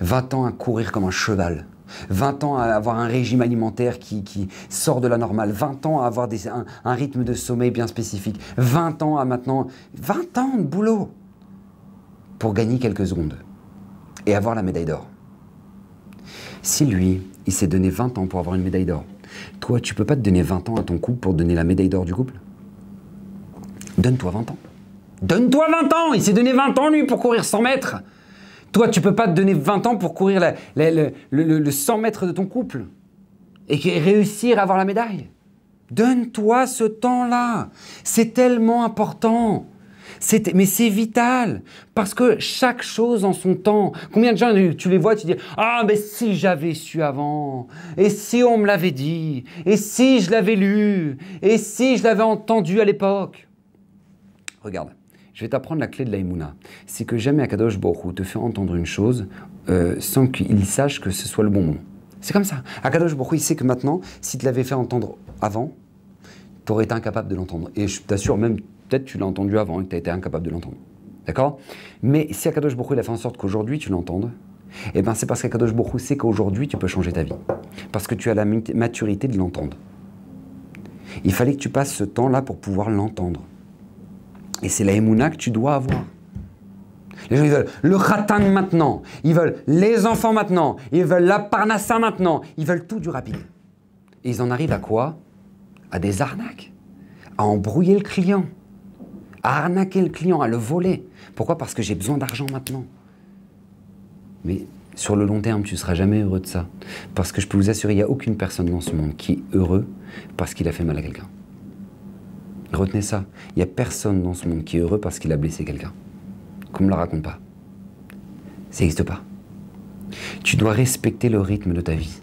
vingt ans à courir comme un cheval. vingt ans à avoir un régime alimentaire qui, qui sort de la normale, vingt ans à avoir des, un, un rythme de sommeil bien spécifique, vingt ans à maintenant, vingt ans de boulot pour gagner quelques secondes et avoir la médaille d'or. Si lui, il s'est donné vingt ans pour avoir une médaille d'or, toi, tu peux pas te donner vingt ans à ton couple pour donner la médaille d'or du couple? Donne-toi vingt ans. Donne-toi vingt ans. Il s'est donné vingt ans, lui, pour courir cent mètres. Toi, tu peux pas te donner vingt ans pour courir la, la, la, le, le, le cent mètres de ton couple et réussir à avoir la médaille. Donne-toi ce temps-là. C'est tellement important. C'était, mais c'est vital, parce que chaque chose en son temps. Combien de gens, tu les vois, tu dis « Ah, mais si j'avais su avant, et si on me l'avait dit, et si je l'avais lu, et si je l'avais entendu à l'époque ?» Regarde, je vais t'apprendre la clé de l'Aïmouna. C'est que jamais Akadosh Borou te fait entendre une chose euh, sans qu'il sache que ce soit le bon moment. C'est comme ça. Akadosh Borou, il sait que maintenant, si tu l'avais fait entendre avant, tu aurais été incapable de l'entendre. Et je t'assure même... Peut-être que tu l'as entendu avant et que tu as été incapable de l'entendre. D'accord? Mais si Akadosh Borou a fait en sorte qu'aujourd'hui tu l'entendes, eh ben c'est parce qu'Akadosh Borou sait qu'aujourd'hui tu peux changer ta vie. Parce que tu as la maturité de l'entendre. Il fallait que tu passes ce temps-là pour pouvoir l'entendre. Et c'est la émouna que tu dois avoir. Les gens, ils veulent le khatan maintenant. Ils veulent les enfants maintenant. Ils veulent la parnassa maintenant. Ils veulent tout du rapide. Et ils en arrivent à quoi? À des arnaques. À embrouiller le client. À arnaquer le client, à le voler. Pourquoi? Parce que j'ai besoin d'argent maintenant. Mais sur le long terme, tu ne seras jamais heureux de ça. Parce que je peux vous assurer, il n'y a aucune personne dans ce monde qui est heureux parce qu'il a fait mal à quelqu'un. Retenez ça. Il n'y a personne dans ce monde qui est heureux parce qu'il a blessé quelqu'un. Qu'on ne me la raconte pas. Ça n'existe pas. Tu dois respecter le rythme de ta vie.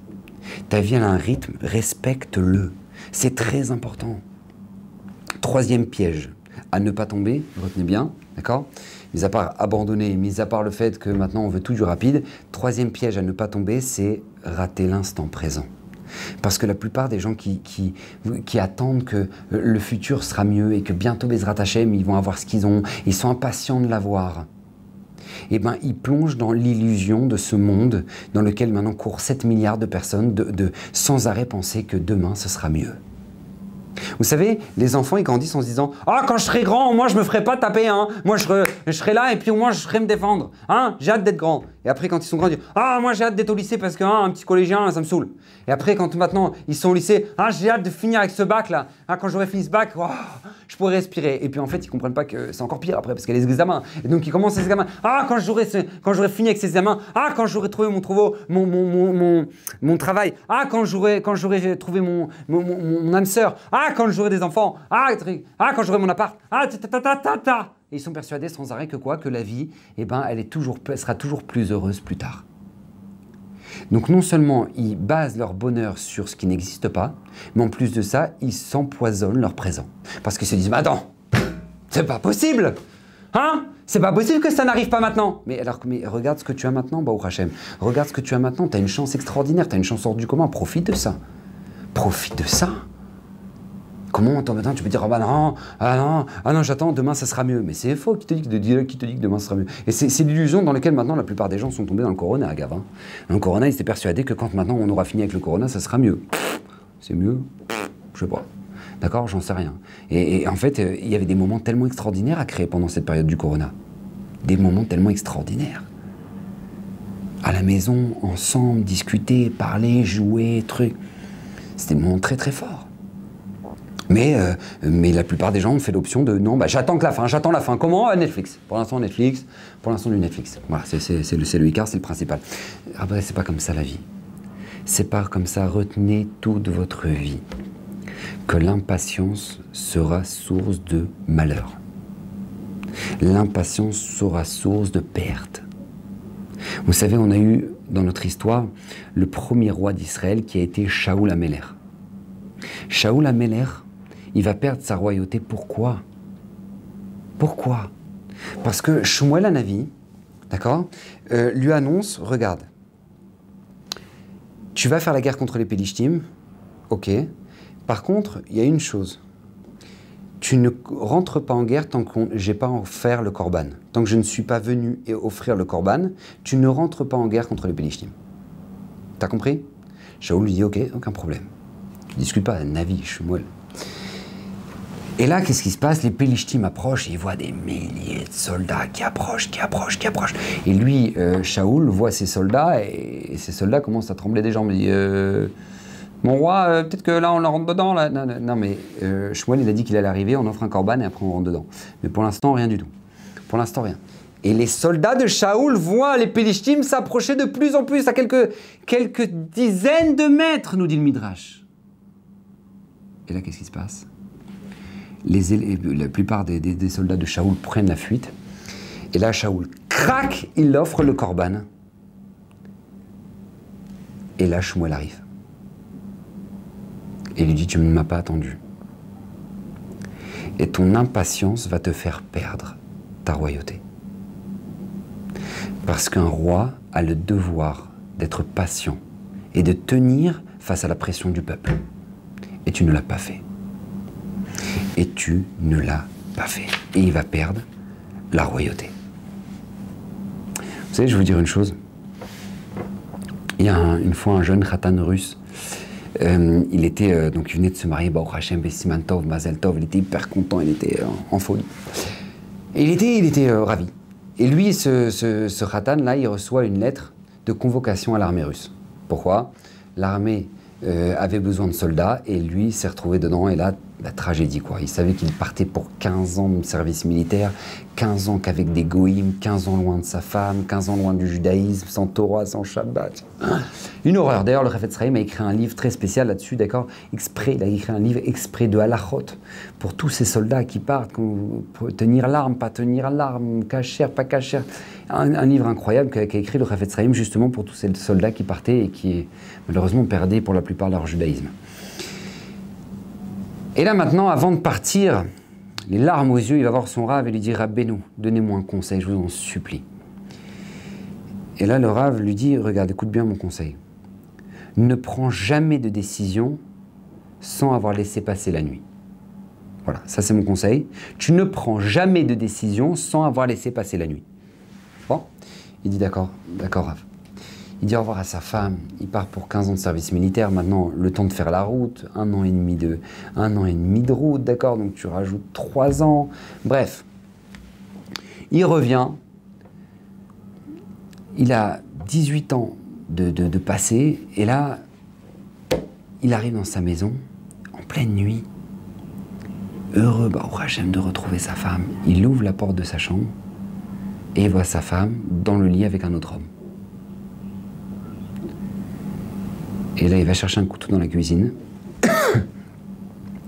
Ta vie, elle a un rythme, respecte-le. C'est très important. Troisième piège. À ne pas tomber, retenez bien, d'accord? Mis à part abandonner, mis à part le fait que maintenant on veut tout du rapide, troisième piège à ne pas tomber, c'est rater l'instant présent. Parce que la plupart des gens qui, qui, qui attendent que le futur sera mieux et que bientôt Bezrat Hashem, ils vont avoir ce qu'ils ont, ils sont impatients de l'avoir. Eh bien, ils plongent dans l'illusion de ce monde dans lequel maintenant courent sept milliards de personnes de, de, sans arrêt penser que demain ce sera mieux. Vous savez, les enfants, ils grandissent en se disant « Ah, quand je serai grand, moi, je ne me ferai pas taper. Hein. Moi, je, je serai là et puis au moins, je serai me défendre. Hein. J'ai hâte d'être grand. » Et après, quand ils sont grands, ils disent « Ah, moi, j'ai hâte d'être au lycée parce qu'un hein, petit collégien, ça me saoule. » Et après, quand maintenant, ils sont au lycée, « Ah, j'ai hâte de finir avec ce bac, là. Hein, quand j'aurai fini ce bac, oh, je pourrai respirer. » Et puis, en fait, ils ne comprennent pas que c'est encore pire après parce qu'il y a les examens. Et donc, ils commencent les examens. « Ah, quand j'aurai fini avec ces examens. Ah, quand j'aurai trouvé mon, trouveau, mon, mon, mon, mon, mon travail. Ah, quand j'aurai trouvé mon, mon, mon, mon âme-sœur. Ah, Ah, quand j'aurai des enfants, ah, ah quand j'aurai mon appart, ah, ta, ta, ta, ta, ta. Et ils sont persuadés sans arrêt que quoi? Que la vie, eh ben, elle est toujours, sera toujours plus heureuse plus tard. Donc non seulement ils basent leur bonheur sur ce qui n'existe pas, mais en plus de ça, ils s'empoisonnent leur présent. Parce qu'ils se disent, mais attends, c'est pas possible, hein? C'est pas possible que ça n'arrive pas maintenant. Mais alors, mais regarde ce que tu as maintenant, Baruch Hashem. Regarde ce que tu as maintenant, t'as une chance extraordinaire, t'as une chance hors du commun, profite de ça. Profite de ça. Comment, toi, maintenant, tu peux dire « Ah bah non, ah non, ah non, j'attends, demain, ça sera mieux. » Mais c'est faux, qui te dit que, qui te dit que demain, ça sera mieux? Et c'est l'illusion dans laquelle, maintenant, la plupart des gens sont tombés dans le corona, Gav. Hein. Dans le corona, ils étaient persuadés que quand, maintenant, on aura fini avec le corona, ça sera mieux. C'est mieux? Je sais pas. D'accord? J'en sais rien. Et, et en fait, euh, il y avait des moments tellement extraordinaires à créer pendant cette période du corona. Des moments tellement extraordinaires. À la maison, ensemble, discuter, parler, jouer, trucs. C'était des moments très, très forts. Mais, euh, mais la plupart des gens ont fait l'option de « Non, bah, j'attends que la fin, j'attends la fin. » Comment? Netflix. Pour l'instant, Netflix. Pour l'instant, du Netflix. Voilà, c'est le, le écart, c'est le principal. Après, c'est pas comme ça, la vie. C'est pas comme ça. Retenez toute votre vie que l'impatience sera source de malheur. L'impatience sera source de perte. Vous savez, on a eu, dans notre histoire, le premier roi d'Israël qui a été Shaul HaMeller. Shaul HaMeller, il va perdre sa royauté. Pourquoi? Pourquoi? Parce que Shmuel la Navi, d'accord, euh, lui annonce, regarde, tu vas faire la guerre contre les Pélishtim, ok. Par contre, il y a une chose, tu ne rentres pas en guerre tant que j'ai pas offert le Corban, tant que je ne suis pas venu et offrir le Corban, tu ne rentres pas en guerre contre les Pélishtim. T'as compris? Shaul lui dit, ok, aucun problème. Je discute pas, Navi, Shmuel. Et là, qu'est-ce qui se passe? Les Pélishtim approchent et ils voient des milliers de soldats qui approchent, qui approchent, qui approchent. Et lui, euh, Shaul, voit ces soldats et, et ces soldats commencent à trembler des jambes. Il dit euh, mon roi, euh, peut-être que là, on leur rentre dedans. Là. Non, non, non, mais euh, Shmuel, il a dit qu'il allait arriver, on offre un corban et après on rentre dedans. Mais pour l'instant, rien du tout. Pour l'instant, rien. Et les soldats de Shaul voient les Pélishtim s'approcher de plus en plus à quelques, quelques dizaines de mètres, nous dit le Midrash. Et là, qu'est-ce qui se passe? les élèves, la plupart des, des, des soldats de Shaoul prennent la fuite. Et là, Shaoul, crac, il offre le Corban. Et là, Shmuel arrive. Et lui dit, tu ne m'as pas attendu. Et ton impatience va te faire perdre ta royauté. Parce qu'un roi a le devoir d'être patient et de tenir face à la pression du peuple. Et tu ne l'as pas fait. Et tu ne l'as pas fait. Et il va perdre la royauté. Vous savez, je vais vous dire une chose. Il y a un, une fois un jeune Khatan russe, euh, il, était, euh, donc, il venait de se marier, Baruch Hashem, Bessiman Tov, Mazel Tov, il était hyper content, il était euh, en folie. Et il était, il était euh, ravi. Et lui, ce, ce, ce Khatan, là, il reçoit une lettre de convocation à l'armée russe. Pourquoi? L'armée euh, avait besoin de soldats et lui s'est retrouvé dedans et là, la tragédie, quoi. Il savait qu'il partait pour quinze ans de service militaire, quinze ans qu'avec des goïms, quinze ans loin de sa femme, quinze ans loin du judaïsme, sans Torah, sans Shabbat. Une horreur. D'ailleurs, le Hafetz Haïm a écrit un livre très spécial là-dessus, d'accord, exprès, il a écrit un livre exprès de Allahot, pour tous ces soldats qui partent, pour tenir l'arme, pas tenir l'arme, cachère, pas cachère. Un, un livre incroyable qu'a qu'a écrit le Hafetz Haïm justement pour tous ces soldats qui partaient et qui, malheureusement, perdaient pour la plupart leur judaïsme. Et là maintenant, avant de partir, les larmes aux yeux, il va voir son rave et lui dit « Rabbeinu, donnez-moi un conseil, je vous en supplie. » Et là, le rave lui dit « Regarde, écoute bien mon conseil. Ne prends jamais de décision sans avoir laissé passer la nuit. » Voilà, ça c'est mon conseil. Tu ne prends jamais de décision sans avoir laissé passer la nuit. Bon, il dit « D'accord, d'accord rave. » Il dit au revoir à sa femme, il part pour quinze ans de service militaire, maintenant le temps de faire la route, un an et demi de, un an et demi de route, d'accord, donc tu rajoutes trois ans, bref. Il revient, il a dix-huit ans de, de, de passé, et là, il arrive dans sa maison, en pleine nuit, heureux, bah, au Hachem de retrouver sa femme, il ouvre la porte de sa chambre, et il voit sa femme dans le lit avec un autre homme. Et là, il va chercher un couteau dans la cuisine.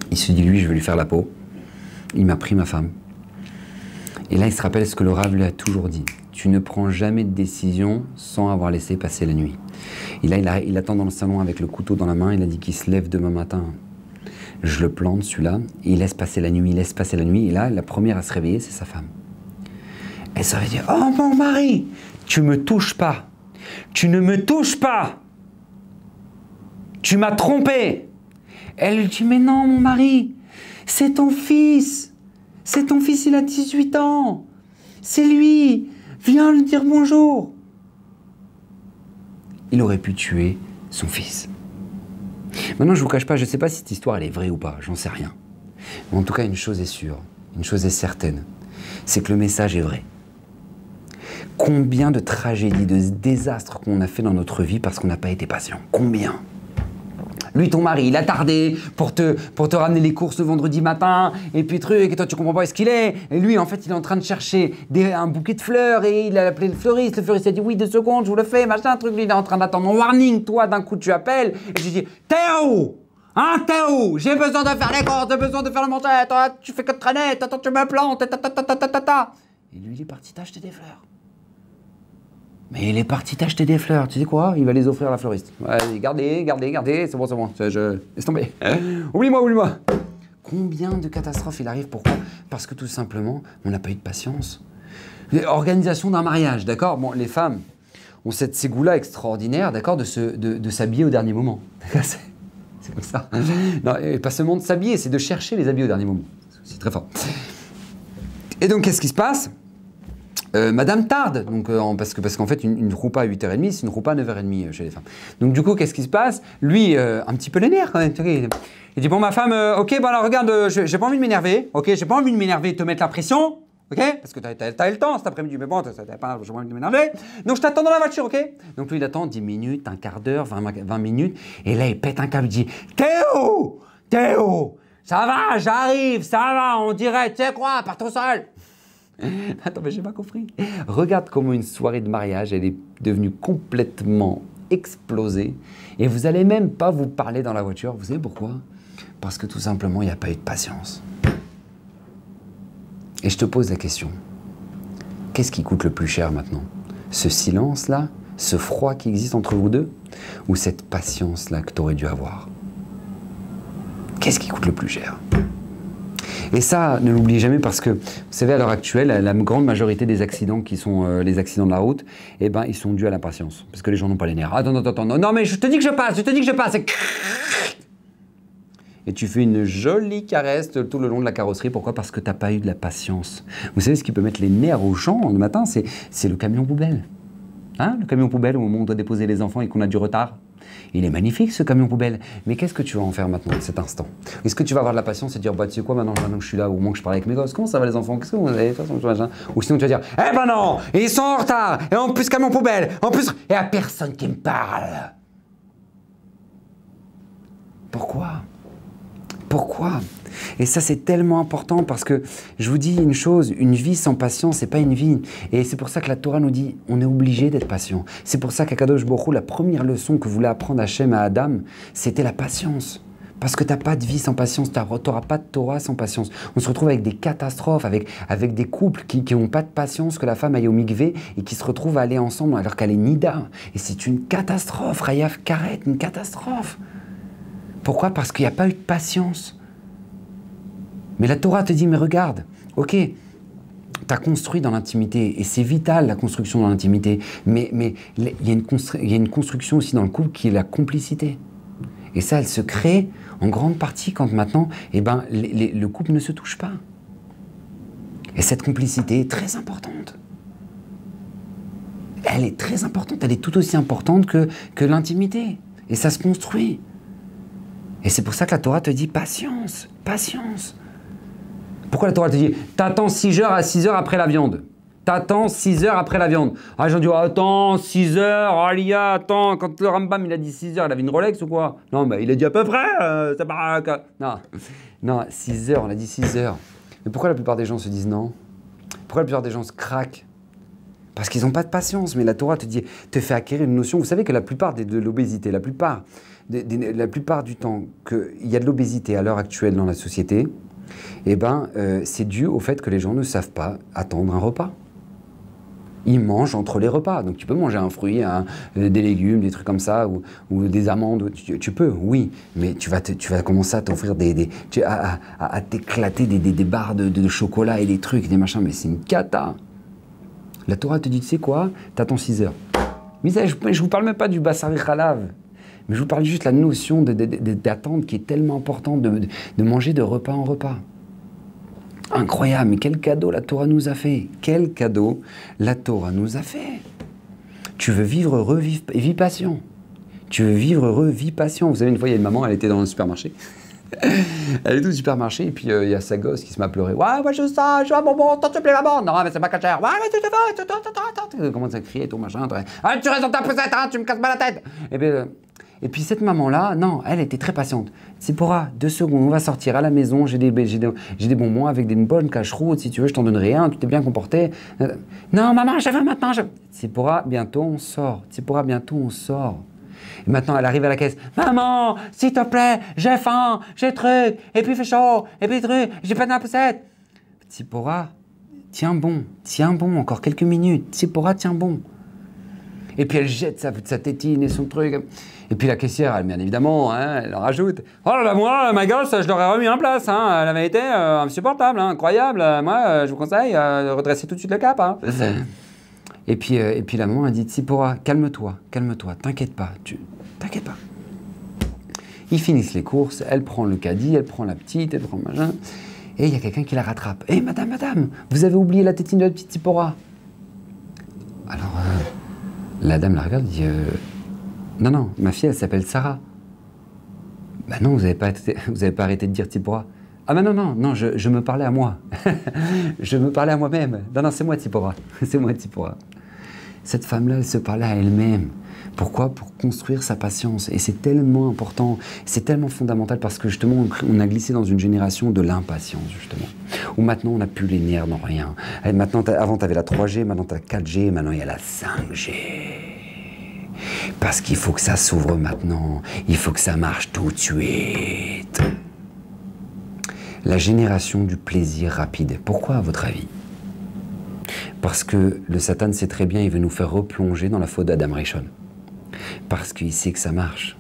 Il se dit, lui, je vais lui faire la peau. Il m'a pris ma femme. Et là, il se rappelle ce que le Rav lui a toujours dit. Tu ne prends jamais de décision sans avoir laissé passer la nuit. Et là, il, a, il attend dans le salon avec le couteau dans la main. Il a dit qu'il se lève demain matin. Je le plante, celui-là. Et il laisse passer la nuit, il laisse passer la nuit. Et là, la première à se réveiller, c'est sa femme. Elle se réveille, oh mon mari, tu me touches pas. Tu ne me touches pas. Tu m'as trompé. Elle lui dit, mais non, mon mari, c'est ton fils. C'est ton fils, il a dix-huit ans. C'est lui. Viens lui dire bonjour. Il aurait pu tuer son fils. Maintenant, je ne vous cache pas, je ne sais pas si cette histoire elle est vraie ou pas, j'en sais rien. Mais en tout cas, une chose est sûre, une chose est certaine, c'est que le message est vrai. Combien de tragédies, de désastres qu'on a fait dans notre vie parce qu'on n'a pas été patient. Combien ? Lui, ton mari, il a tardé pour te, pour te ramener les courses le vendredi matin, et puis truc, et toi, tu comprends pas ce qu'il est. Et lui, en fait, il est en train de chercher des, un bouquet de fleurs, et il a appelé le fleuriste. Le fleuriste a dit, oui, deux secondes, je vous le fais, machin, truc. Lui, il est en train d'attendre mon warning. Toi, d'un coup, tu appelles, et tu dis, Théo, hein, Théo, j'ai besoin de faire les courses, j'ai besoin de faire le montage, tu fais que de traîner, attends, tu me plantes, ta ta ta ta ta ta ta. Et lui, il est parti t'acheter des fleurs. Mais il est parti t'acheter des fleurs. Tu sais quoi? Il va les offrir à la fleuriste. Ouais, gardez, gardez, gardez. C'est bon, c'est bon. Je... Laisse tomber. Oublie-moi, oublie-moi. Combien de catastrophes il arrive? Pourquoi? Parce que tout simplement, on n'a pas eu de patience. Organisation d'un mariage, d'accord? Bon, les femmes ont cette ségoula extraordinaire, d'accord, de se, de, de s'habiller au dernier moment. C'est comme ça. Non, et pas seulement de s'habiller, c'est de chercher les habits au dernier moment. C'est très fort. Et donc, qu'est-ce qui se passe? Euh, Madame tarde, donc, euh, parce qu'en parce qu'en fait, une, une roupa à huit heures trente, c'est une roupa à neuf heures trente chez les femmes. Donc du coup, qu'est-ce qui se passe? Lui, euh, un petit peu les nerfs quand même. Il dit, bon, ma femme, euh, ok, bon alors regarde, euh, j'ai pas envie de m'énerver, ok, j'ai pas envie de m'énerver, te mettre la pression, ok, parce que t'as t'as, t'as le temps cet après-midi, mais bon, t'as, t'as pas j'ai pas envie de m'énerver, donc je t'attends dans la voiture, ok. Donc lui, il attend dix minutes, un quart d'heure, vingt minutes, et là, il pète un câble, il dit, Théo, Théo, ça va, j'arrive, ça va, on dirait, tu sais quoi, pars tout seul. Attends, mais j'ai pas compris. Regarde comment une soirée de mariage, elle est devenue complètement explosée. Et vous allez même pas vous parler dans la voiture. Vous savez pourquoi? Parce que tout simplement, il n'y a pas eu de patience. Et je te pose la question, qu'est-ce qui coûte le plus cher maintenant? Ce silence-là, ce froid qui existe entre vous deux, ou cette patience-là que tu aurais dû avoir? Qu'est-ce qui coûte le plus cher? Et ça, ne l'oubliez jamais parce que, vous savez, à l'heure actuelle, la grande majorité des accidents qui sont euh, les accidents de la route, eh ben, ils sont dus à l'impatience. Parce que les gens n'ont pas les nerfs. Attends, attends, attends, non, non, mais je te dis que je passe, je te dis que je passe. Et, et tu fais une jolie caresse tout le long de la carrosserie. Pourquoi? Parce que tu n'as pas eu de la patience. Vous savez, ce qui peut mettre les nerfs aux gens le matin, c'est le camion poubelle. Hein, le camion poubelle, au moment où on doit déposer les enfants et qu'on a du retard. Il est magnifique ce camion poubelle, mais qu'est-ce que tu vas en faire maintenant, de cet instant? Est-ce que tu vas avoir de la patience et dire, bah tu sais quoi, maintenant que je suis là, au moins que je parle avec mes gosses, comment ça va les enfants, qu'est-ce que vous allez faire, machin? Ou sinon tu vas dire, eh ben non, ils sont en retard, et en plus camion poubelle, en plus, et à personne qui me parle. Pourquoi? Pourquoi? Et ça, c'est tellement important parce que je vous dis une chose, une vie sans patience, c'est pas une vie. Et c'est pour ça que la Torah nous dit, on est obligé d'être patient. C'est pour ça qu'Akadosh Borou, la première leçon que voulait apprendre Hachem à Adam, c'était la patience. Parce que t'as pas de vie sans patience, t'auras pas de Torah sans patience. On se retrouve avec des catastrophes, avec, avec des couples qui n'ont pas de patience, que la femme aille au mikvé et qui se retrouvent à aller ensemble alors qu'elle est nida. Et c'est une catastrophe, Rayaf Karet, une catastrophe. Pourquoi? Parce qu'il n'y a pas eu de patience. Mais la Torah te dit, mais regarde, ok, tu as construit dans l'intimité, et c'est vital la construction dans l'intimité, mais mais il y, y a une construction aussi dans le couple qui est la complicité. Et ça, elle se crée en grande partie quand maintenant, eh ben, les, les, le couple ne se touche pas. Et cette complicité est très importante. Elle est très importante, elle est tout aussi importante que, que l'intimité. Et ça se construit. Et c'est pour ça que la Torah te dit patience, patience. Pourquoi la Torah te dit « T'attends six heures à six heures après la viande. T'attends six heures après la viande. » Ah, les gens disent « Attends, six heures, Alia, attends, quand le Rambam, il a dit six heures, il avait une Rolex ou quoi ?» Non, mais il a dit à peu près, euh, ça baraka. Non, non, six heures, on a dit six heures. Mais pourquoi la plupart des gens se disent non? Pourquoi la plupart des gens se craquent? Parce qu'ils n'ont pas de patience. Mais la Torah te dit, te fait acquérir une notion. Vous savez que la plupart des, de l'obésité, la plupart, des, des, la plupart du temps qu'il y a de l'obésité à l'heure actuelle dans la société, eh ben, euh, c'est dû au fait que les gens ne savent pas attendre un repas. Ils mangent entre les repas. Donc tu peux manger un fruit, un, euh, des légumes, des trucs comme ça, ou, ou des amandes. Tu, tu peux, oui, mais tu vas, te, tu vas commencer à t'offrir des, des tu, à, à, à t'éclater des, des, des barres de, de, de chocolat et des trucs, des machins, mais c'est une cata. La Torah te dit, tu sais quoi, t'attends six heures. Mais ça, je ne vous parle même pas du bassari khalav. Mais je vous parle juste de la notion d'attente qui est tellement importante, de, de, de manger de repas en repas. Incroyable, mais quel cadeau la Torah nous a fait. Quel cadeau la Torah nous a fait. Tu veux vivre heureux, vie, vie patient. Tu veux vivre heureux, vie patient. Vous savez, une fois, il y a une maman, elle était dans le supermarché. Elle est au supermarché, et puis il euh, y a sa gosse qui se met à pleurer. « Ouais, moi je veux ça, je veux un bonbon, s'il te plaît, maman !»« Non, mais c'est pas cachère !»« Ouais, mais tu te veux, tu commence à crier, tout machin. »« Ah, tu restes dans ta poussette, hein, tu me casses pas la tête !» Et bien... Euh, Et puis cette maman-là, non, elle était très patiente. Tsipora, deux secondes, on va sortir à la maison, j'ai des, j'ai des, j'ai des bonbons avec des bonnes cacheroutes, si tu veux, je t'en donnerai un, tu t'es bien comporté. Non, maman, j'avais maintenant, j'avais... Tsipora, bientôt on sort. Tsipora, bientôt on sort. Et maintenant, elle arrive à la caisse. Maman, s'il te plaît, j'ai faim, j'ai truc, et puis il fait chaud, et puis truc, j'ai pas de la poussette. Tsipora, tiens bon, tiens bon, encore quelques minutes. Tsipora, tiens bon. Et puis elle jette sa, sa tétine et son truc. Et puis la caissière, elle, bien évidemment, hein, elle en rajoute. Oh là là, moi, ma gosse, je l'aurais remis en place. Hein. Elle avait été euh, insupportable, hein, incroyable. Moi, euh, je vous conseille euh, de redresser tout de suite le cap. Hein. et, puis, euh, et puis la maman, elle dit, Tsipora, calme-toi, calme-toi, t'inquiète pas, tu t'inquiète pas. Ils finissent les courses, elle prend le caddie, elle prend la petite, elle prend le machin. Et il y a quelqu'un qui la rattrape. Hé, hey, madame, madame, vous avez oublié la tétine de la petite Tsipora. Alors, euh, la dame la regarde et dit... Euh, Non, non, ma fille, elle s'appelle Sarah. Bah non, vous n'avez pas, pas arrêté de dire Tsipora. Ah bah non, non, non, je, je me parlais à moi. Je me parlais à moi-même. Non, non, c'est moi Tsipora. C'est moi Tsipora. Cette femme-là, elle se parlait à elle-même. Pourquoi? Pour construire sa patience. Et c'est tellement important, c'est tellement fondamental parce que justement, on a glissé dans une génération de l'impatience, justement. Où maintenant, on n'a plus les nerfs dans rien. Et maintenant, avant, tu avais la trois G, maintenant, tu as la quatre G, maintenant, il y a la cinq G. Parce qu'il faut que ça s'ouvre maintenant, il faut que ça marche tout de suite. la génération du plaisir rapide. Pourquoi, à votre avis? Parce que le Satan sait très bien, il veut nous faire replonger dans la faute d'Adam HaRishon. Parce qu'il sait que ça marche.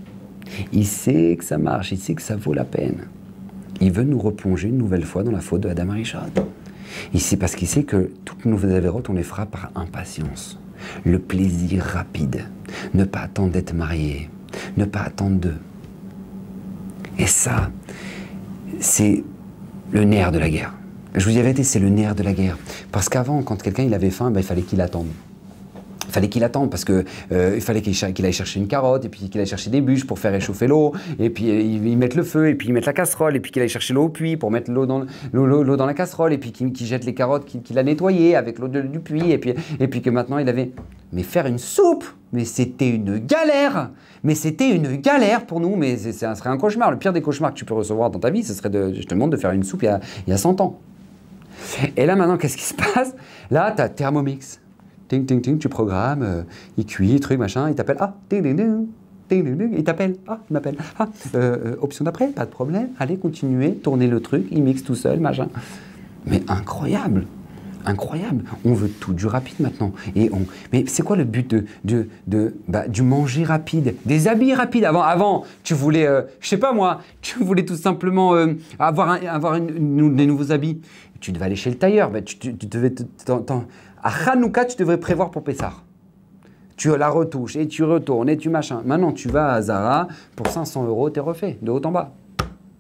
Il sait que ça marche, il sait que ça vaut la peine. Il veut nous replonger une nouvelle fois dans la faute d'Adam HaRishon. Il sait, parce qu'il sait que toutes nos avérotes, on les fera par impatience. Le plaisir rapide. Ne pas attendre d'être marié. Ne pas attendre d'eux. Et ça, c'est le nerf de la guerre. Je vous y avais dit, c'est le nerf de la guerre. Parce qu'avant, quand quelqu'un il avait faim, ben, il fallait qu'il attende. Il fallait qu'il attende parce qu'il euh, fallait qu'il qu'il aille chercher une carotte, et puis qu'il aille chercher des bûches pour faire réchauffer l'eau, et puis ils mettent le feu, et puis ils mettent la casserole, et puis qu'il aille chercher l'eau au puits pour mettre l'eau dans, l'eau dans la casserole, et puis qu'il qu'il jette les carottes qu'il qu'il a nettoyées avec l'eau du puits, et puis, et puis que maintenant il avait... Mais faire une soupe, mais c'était une galère. Mais c'était une galère pour nous, mais ce serait un cauchemar. Le pire des cauchemars que tu peux recevoir dans ta vie, ce serait de... Je te demande de faire une soupe il y a, il y a cent ans. Et là maintenant, qu'est-ce qui se passe? Là, tu as Thermomix. Ting, ting, ting, tu programmes, euh, il cuit, truc, machin, il t'appelle, ah, ting, ting, ting, ting, ting, ting, il t'appelle, ah, il m'appelle, ah, euh, option d'après, pas de problème, allez, continuez, tournez le truc, il mixe tout seul, machin. Mais incroyable, incroyable, on veut tout du rapide maintenant. Et on... Mais c'est quoi le but de, de, de, bah, du manger rapide, des habits rapides? Avant, avant tu voulais, euh, je sais pas moi, tu voulais tout simplement euh, avoir, un, avoir une, une, des nouveaux habits. Tu devais aller chez le tailleur, bah, tu, tu, tu devais... t'en, à Hanouka, tu devrais prévoir pour Pessar. Tu la retouches et tu retournes et tu machin. Maintenant, tu vas à Zara, pour cinq cents euros, t'es refait, de haut en bas.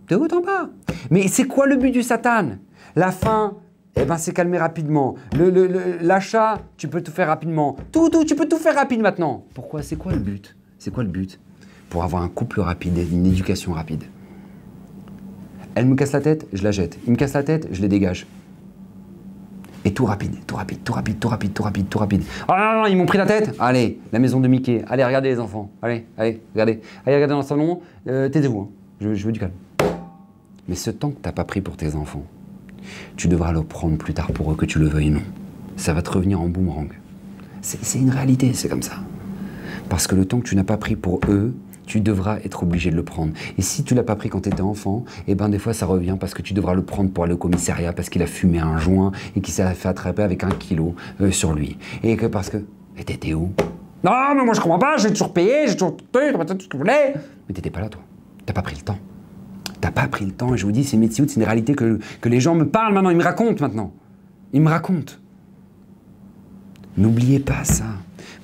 De haut en bas. Mais c'est quoi le but du Satan? La faim, eh ben, c'est calmer rapidement. Le, le, le, l'achat, tu peux tout faire rapidement. Tout, tout, tu peux tout faire rapide maintenant. Pourquoi? C'est quoi le but? C'est quoi le but? Pour avoir un couple rapide, une éducation rapide. Elle me casse la tête, je la jette. Il me casse la tête, je les dégage. Et tout rapide, tout rapide, tout rapide, tout rapide, tout rapide, tout rapide. Oh non, non, non, ils m'ont pris la tête. Allez, la maison de Mickey. Allez, regardez les enfants. Allez, allez, regardez. Allez, regardez dans le salon. Euh, taisez-vous, hein. je, je veux du calme. Mais ce temps que tu n'as pas pris pour tes enfants, tu devras le prendre plus tard pour eux, que tu le veuilles ou non. Ça va te revenir en boomerang. C'est une réalité, c'est comme ça. Parce que le temps que tu n'as pas pris pour eux, tu devras être obligé de le prendre. Et si tu l'as pas pris quand tu étais enfant, et ben des fois ça revient parce que tu devras le prendre pour aller au commissariat parce qu'il a fumé un joint et qu'il s'est fait attraper avec un kilo euh, sur lui. Et que parce que... Et t'étais où? Non, mais moi je comprends pas, j'ai toujours payé, j'ai toujours tout ce que vous voulez. Mais t'étais pas là toi, t'as pas pris le temps. T'as pas pris le temps, et je vous dis, c'est une médecine, c'est une réalité que, que les gens me parlent maintenant, ils me racontent maintenant. Ils me racontent. N'oubliez pas ça.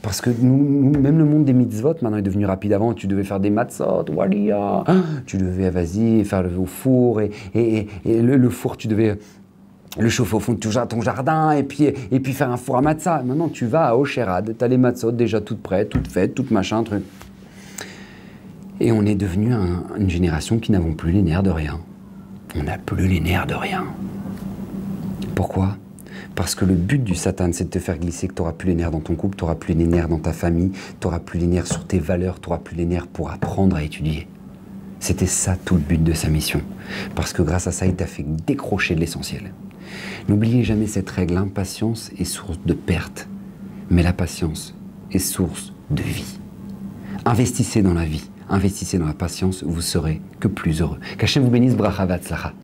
Parce que nous, même le monde des mitzvot, maintenant, est devenu rapide. Avant, tu devais faire des matzot, waliya. Tu devais, vas-y, faire le au four. Et, et, et, et le, le four, tu devais le chauffer au fond de ton jardin. Et puis, et puis faire un four à matzah. Maintenant, tu vas à Ocherad. Tu as les matzot déjà toutes prêtes, toutes faites, toutes machin, truc. Et on est devenu un, une génération qui n'avons plus les nerfs de rien. On n'a plus les nerfs de rien. Pourquoi? Parce que le but du Satan, c'est de te faire glisser que tu n'auras plus les nerfs dans ton couple, tu n'auras plus les nerfs dans ta famille, tu n'auras plus les nerfs sur tes valeurs, tu n'auras plus les nerfs pour apprendre à étudier. C'était ça tout le but de sa mission. Parce que grâce à ça, il t'a fait décrocher de l'essentiel. N'oubliez jamais cette règle, l'impatience est source de perte, mais la patience est source de vie. Investissez dans la vie, investissez dans la patience, vous serez que plus heureux. Qu'Hachem vous bénisse, bracha v'atzlacha.